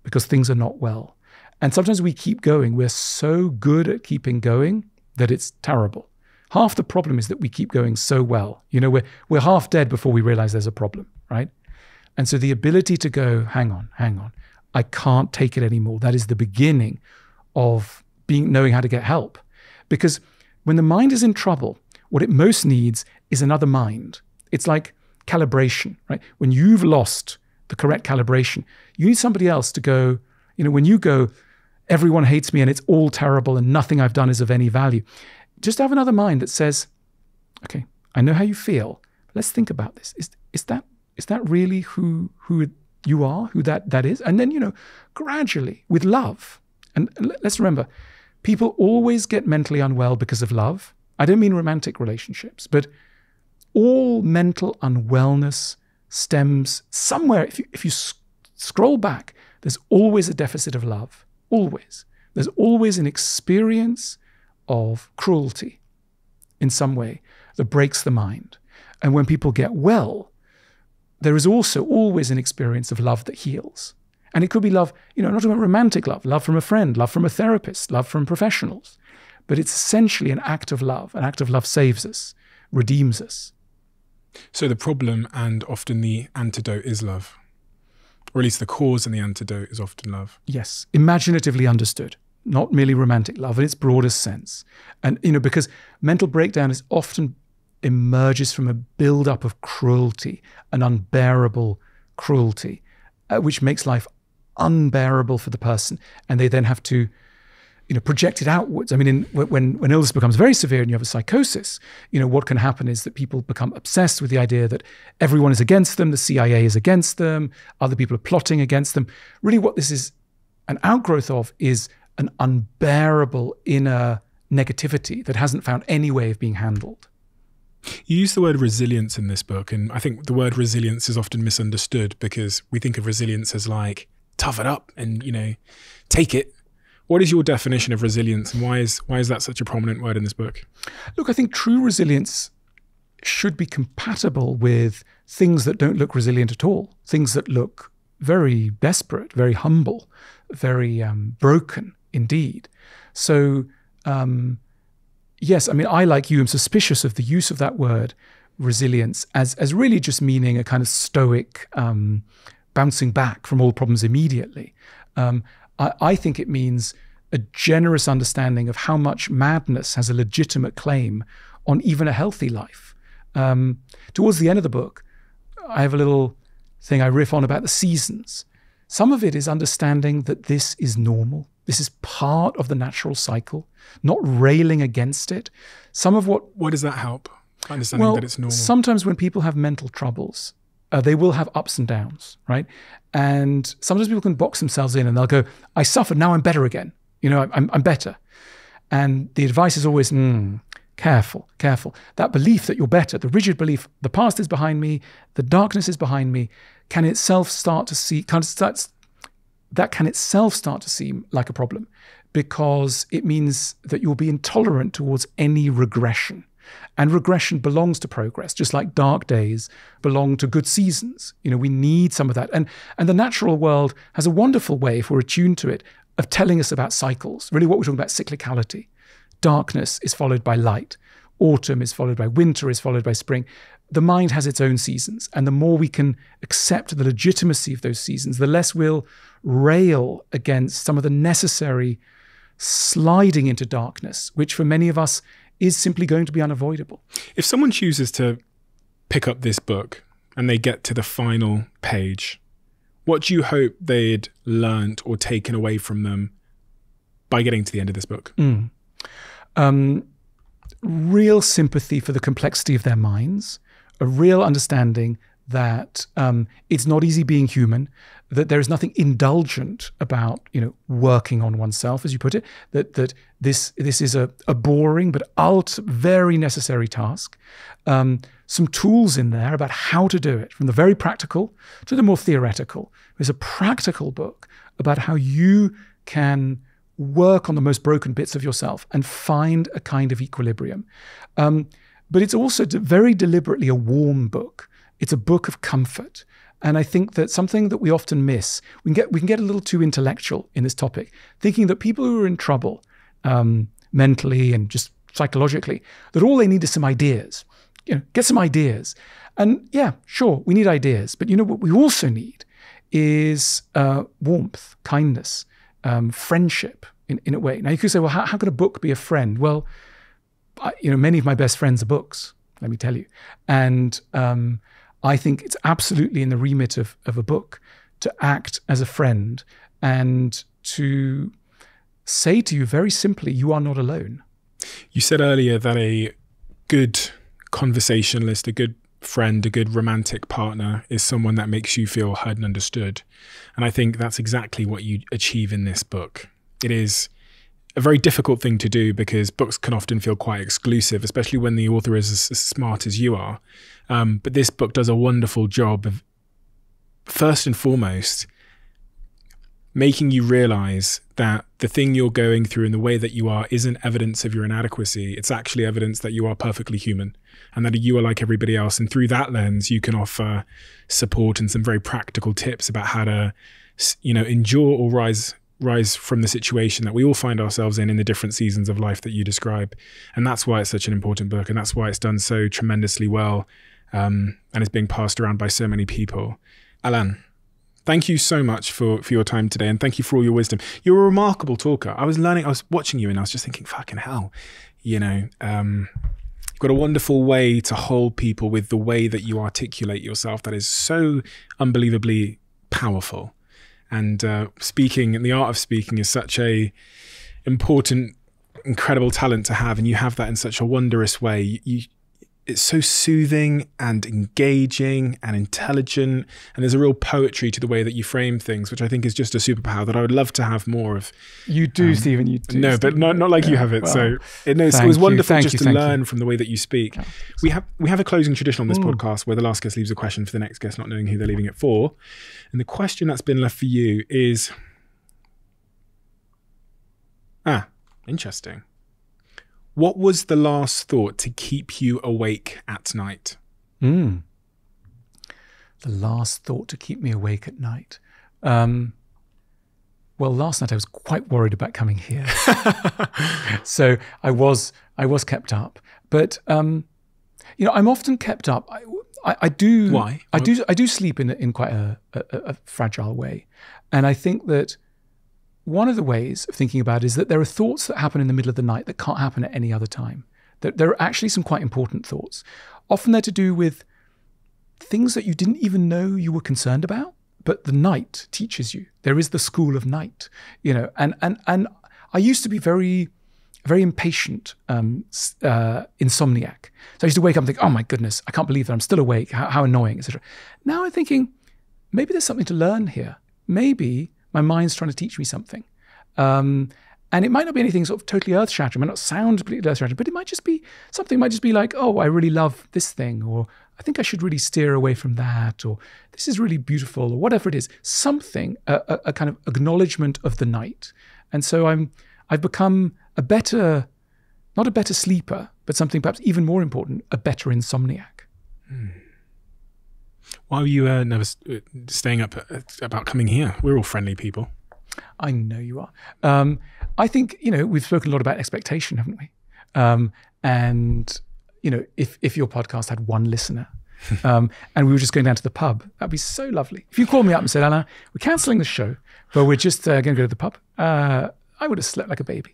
because things are not well. And sometimes we keep going. We're so good at keeping going that it's terrible. Half the problem is that we keep going so well. You know, we're, we're half dead before we realize there's a problem, right? And so the ability to go, hang on, hang on, I can't take it anymore. That is the beginning of being knowing how to get help. Because when the mind is in trouble, what it most needs is another mind. It's like calibration, right? When you've lost the correct calibration, you need somebody else to go, you know, when you go, everyone hates me and it's all terrible and nothing I've done is of any value. Just have another mind that says, okay, I know how you feel. Let's think about this. Is, is, that, is that really who, who you are, who that, that is? And then, you know, gradually with love. And let's remember, people always get mentally unwell because of love. I don't mean romantic relationships, but all mental unwellness stems somewhere. If you, if you sc- scroll back, there's always a deficit of love, always. There's always an experience of cruelty in some way that breaks the mind. And when people get well, there is also always an experience of love that heals. And it could be love, you know, not about romantic love, love from a friend, love from a therapist, love from professionals. But it's essentially an act of love. An act of love saves us, redeems us. So the problem and often the antidote is love. Or at least the cause and the antidote is often love. Yes, imaginatively understood, not merely romantic love in its broadest sense. And, you know, because mental breakdown is often emerges from a buildup of cruelty, an unbearable cruelty, uh, which makes life unbearable for the person. And they then have to, you know, project it outwards. I mean, in, when, when illness becomes very severe and you have a psychosis, you know, what can happen is that people become obsessed with the idea that everyone is against them, the C I A is against them, other people are plotting against them. Really what this is an outgrowth of is an unbearable inner negativity that hasn't found any way of being handled. You use the word resilience in this book, and I think the word resilience is often misunderstood because we think of resilience as like, tough it up and, you know, take it. What is your definition of resilience, and why is, why is that such a prominent word in this book? Look, I think true resilience should be compatible with things that don't look resilient at all, things that look very desperate, very humble, very um, broken indeed. So, um, yes, I mean, I, like you, am suspicious of the use of that word resilience as, as really just meaning a kind of stoic um, bouncing back from all problems immediately. Um, I think it means a generous understanding of how much madness has a legitimate claim on even a healthy life. Um, towards the end of the book, I have a little thing I riff on about the seasons. Some of it is understanding that this is normal. This is part of the natural cycle, not railing against it. Some of what... Why does that help? Understanding well, that it's normal. Sometimes when people have mental troubles, Uh, they will have ups and downs, right? And sometimes people can box themselves in and they'll go, I suffered, now I'm better again. You know, I'm, I'm better. And the advice is always, mm, careful, careful. That belief that you're better, the rigid belief, the past is behind me, the darkness is behind me, can itself start to see, can start, that can itself start to seem like a problem because it means that you'll be intolerant towards any regression. And regression belongs to progress, just like dark days belong to good seasons. You know, we need some of that. And, and the natural world has a wonderful way, if we're attuned to it, of telling us about cycles. Really what we're talking about is cyclicality. Darkness is followed by light. Autumn is followed by winter, is followed by spring. The mind has its own seasons. And the more we can accept the legitimacy of those seasons, the less we'll rail against some of the necessary sliding into darkness, which for many of us is simply going to be unavoidable. If someone chooses to pick up this book and they get to the final page, what do you hope they'd learnt or taken away from them by getting to the end of this book? Mm. Um, real sympathy for the complexity of their minds, a real understanding that um, it's not easy being human, that there is nothing indulgent about, you know, working on oneself, as you put it, that that this this is a, a boring but alt very necessary task. Um, some tools in there about how to do it, from the very practical to the more theoretical. There's a practical book about how you can work on the most broken bits of yourself and find a kind of equilibrium. Um, but it's also very deliberately a warm book. It's a book of comfort. And I think that something that we often miss, we can get, we can get a little too intellectual in this topic, thinking that people who are in trouble um, mentally and just psychologically, that all they need is some ideas. You know, get some ideas. And yeah, sure, we need ideas. But you know what we also need is uh, warmth, kindness, um, friendship in, in a way. Now you could say, well, how, how could a book be a friend? Well, I, you know, many of my best friends are books, let me tell you. And... Um, I think it's absolutely in the remit of, of a book to act as a friend and to say to you very simply, you are not alone. You said earlier that a good conversationalist, a good friend, a good romantic partner is someone that makes you feel heard and understood. And I think that's exactly what you achieve in this book. It is a very difficult thing to do because books can often feel quite exclusive, especially when the author is as, as smart as you are. Um, but this book does a wonderful job of, first and foremost, making you realize that the thing you're going through and the way that you are isn't evidence of your inadequacy. It's actually evidence that you are perfectly human and that you are like everybody else. And through that lens, you can offer support and some very practical tips about how to, you know, endure or rise rise from the situation that we all find ourselves in in the different seasons of life that you describe. And that's why it's such an important book, and that's why it's done so tremendously well, um, and it's being passed around by so many people. Alain, thank you so much for, for your time today, and thank you for all your wisdom. You're a remarkable talker. I was learning, I was watching you and I was just thinking, fucking hell, you know, um, you've got a wonderful way to hold people with the way that you articulate yourself that is so unbelievably powerful. And uh, speaking, and the art of speaking is such a important, incredible talent to have, and you have that in such a wondrous way. You, you, it's so soothing and engaging and intelligent, and there's a real poetry to the way that you frame things, which I think is just a superpower that I would love to have more of. You do, um, Stephen. You do. No, Stephen. But not not like yeah, you have it. Well, so it, no, it was wonderful just you, to learn you. from the way that you speak. Yeah. We have we have a closing tradition on this Ooh. podcast where the last guest leaves a question for the next guest, not knowing who they're leaving it for. And the question that's been left for you is, ah, interesting. What was the last thought to keep you awake at night? Mm. The last thought to keep me awake at night. Um, well, last night I was quite worried about coming here. So I was, I was kept up. But, um, you know, I'm often kept up. I, I, I do. Why? I do, I do sleep in, in quite a, a, a fragile way. And I think that one of the ways of thinking about it is that there are thoughts that happen in the middle of the night that can't happen at any other time. There, there are actually some quite important thoughts. Often they're to do with things that you didn't even know you were concerned about, but the night teaches you. There is the school of night, you know. And and and I used to be very, very impatient um, uh, insomniac. So I used to wake up and think, oh my goodness, I can't believe that I'm still awake. How, how annoying, et cetera. Now I'm thinking, maybe there's something to learn here. Maybe my mind's trying to teach me something. Um, and it might not be anything sort of totally earth-shattering. It might not sound completely earth-shattering, but it might just be something. It might just be like, oh, I really love this thing, or I think I should really steer away from that, or this is really beautiful, or whatever it is. Something, a, a, a kind of acknowledgement of the night. And so I'm, I've become a better, not a better sleeper, but something perhaps even more important, a better insomniac. Hmm. Why were you uh, never staying up about coming here? We're all friendly people. I know you are. Um, I think, you know, we've spoken a lot about expectation, haven't we? Um, and, you know, if, if your podcast had one listener um, and we were just going down to the pub, that'd be so lovely. If you called me up and said, Alain, we're cancelling the show, but we're just uh, going to go to the pub, uh, I would have slept like a baby.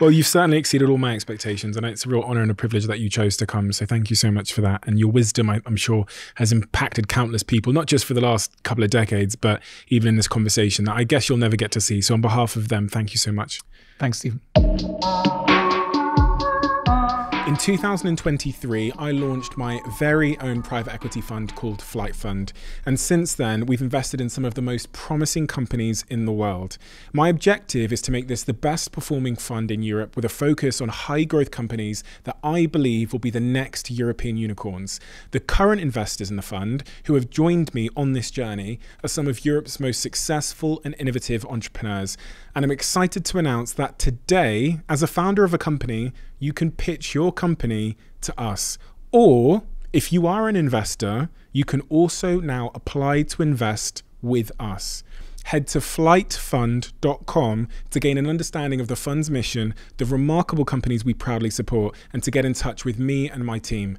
Well, you've certainly exceeded all my expectations, and it's a real honor and a privilege that you chose to come. So thank you so much for that. And your wisdom, I, I'm sure, has impacted countless people, not just for the last couple of decades, but even in this conversation that I guess you'll never get to see. So on behalf of them, thank you so much. Thanks, Stephen. In two thousand twenty-three, I launched my very own private equity fund called Flight Fund. And since then, we've invested in some of the most promising companies in the world. My objective is to make this the best performing fund in Europe, with a focus on high growth companies that I believe will be the next European unicorns. The current investors in the fund who have joined me on this journey are some of Europe's most successful and innovative entrepreneurs. And I'm excited to announce that today, as a founder of a company, you can pitch your company to us. Or if you are an investor, you can also now apply to invest with us. Head to flight fund dot com to gain an understanding of the fund's mission, the remarkable companies we proudly support, and to get in touch with me and my team.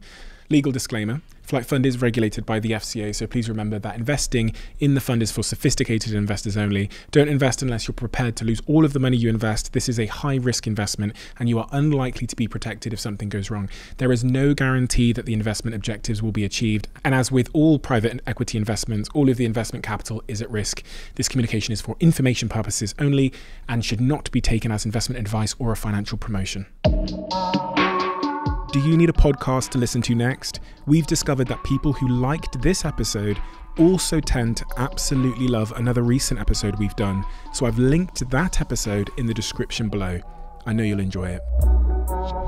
Legal disclaimer, Flight Fund is regulated by the F C A, so please remember that investing in the fund is for sophisticated investors only. Don't invest unless you're prepared to lose all of the money you invest. This is a high-risk investment, and you are unlikely to be protected if something goes wrong. There is no guarantee that the investment objectives will be achieved, and as with all private equity investments, all of the investment capital is at risk. This communication is for information purposes only and should not be taken as investment advice or a financial promotion. Do you need a podcast to listen to next? We've discovered that people who liked this episode also tend to absolutely love another recent episode we've done, so I've linked that episode in the description below. I know you'll enjoy it.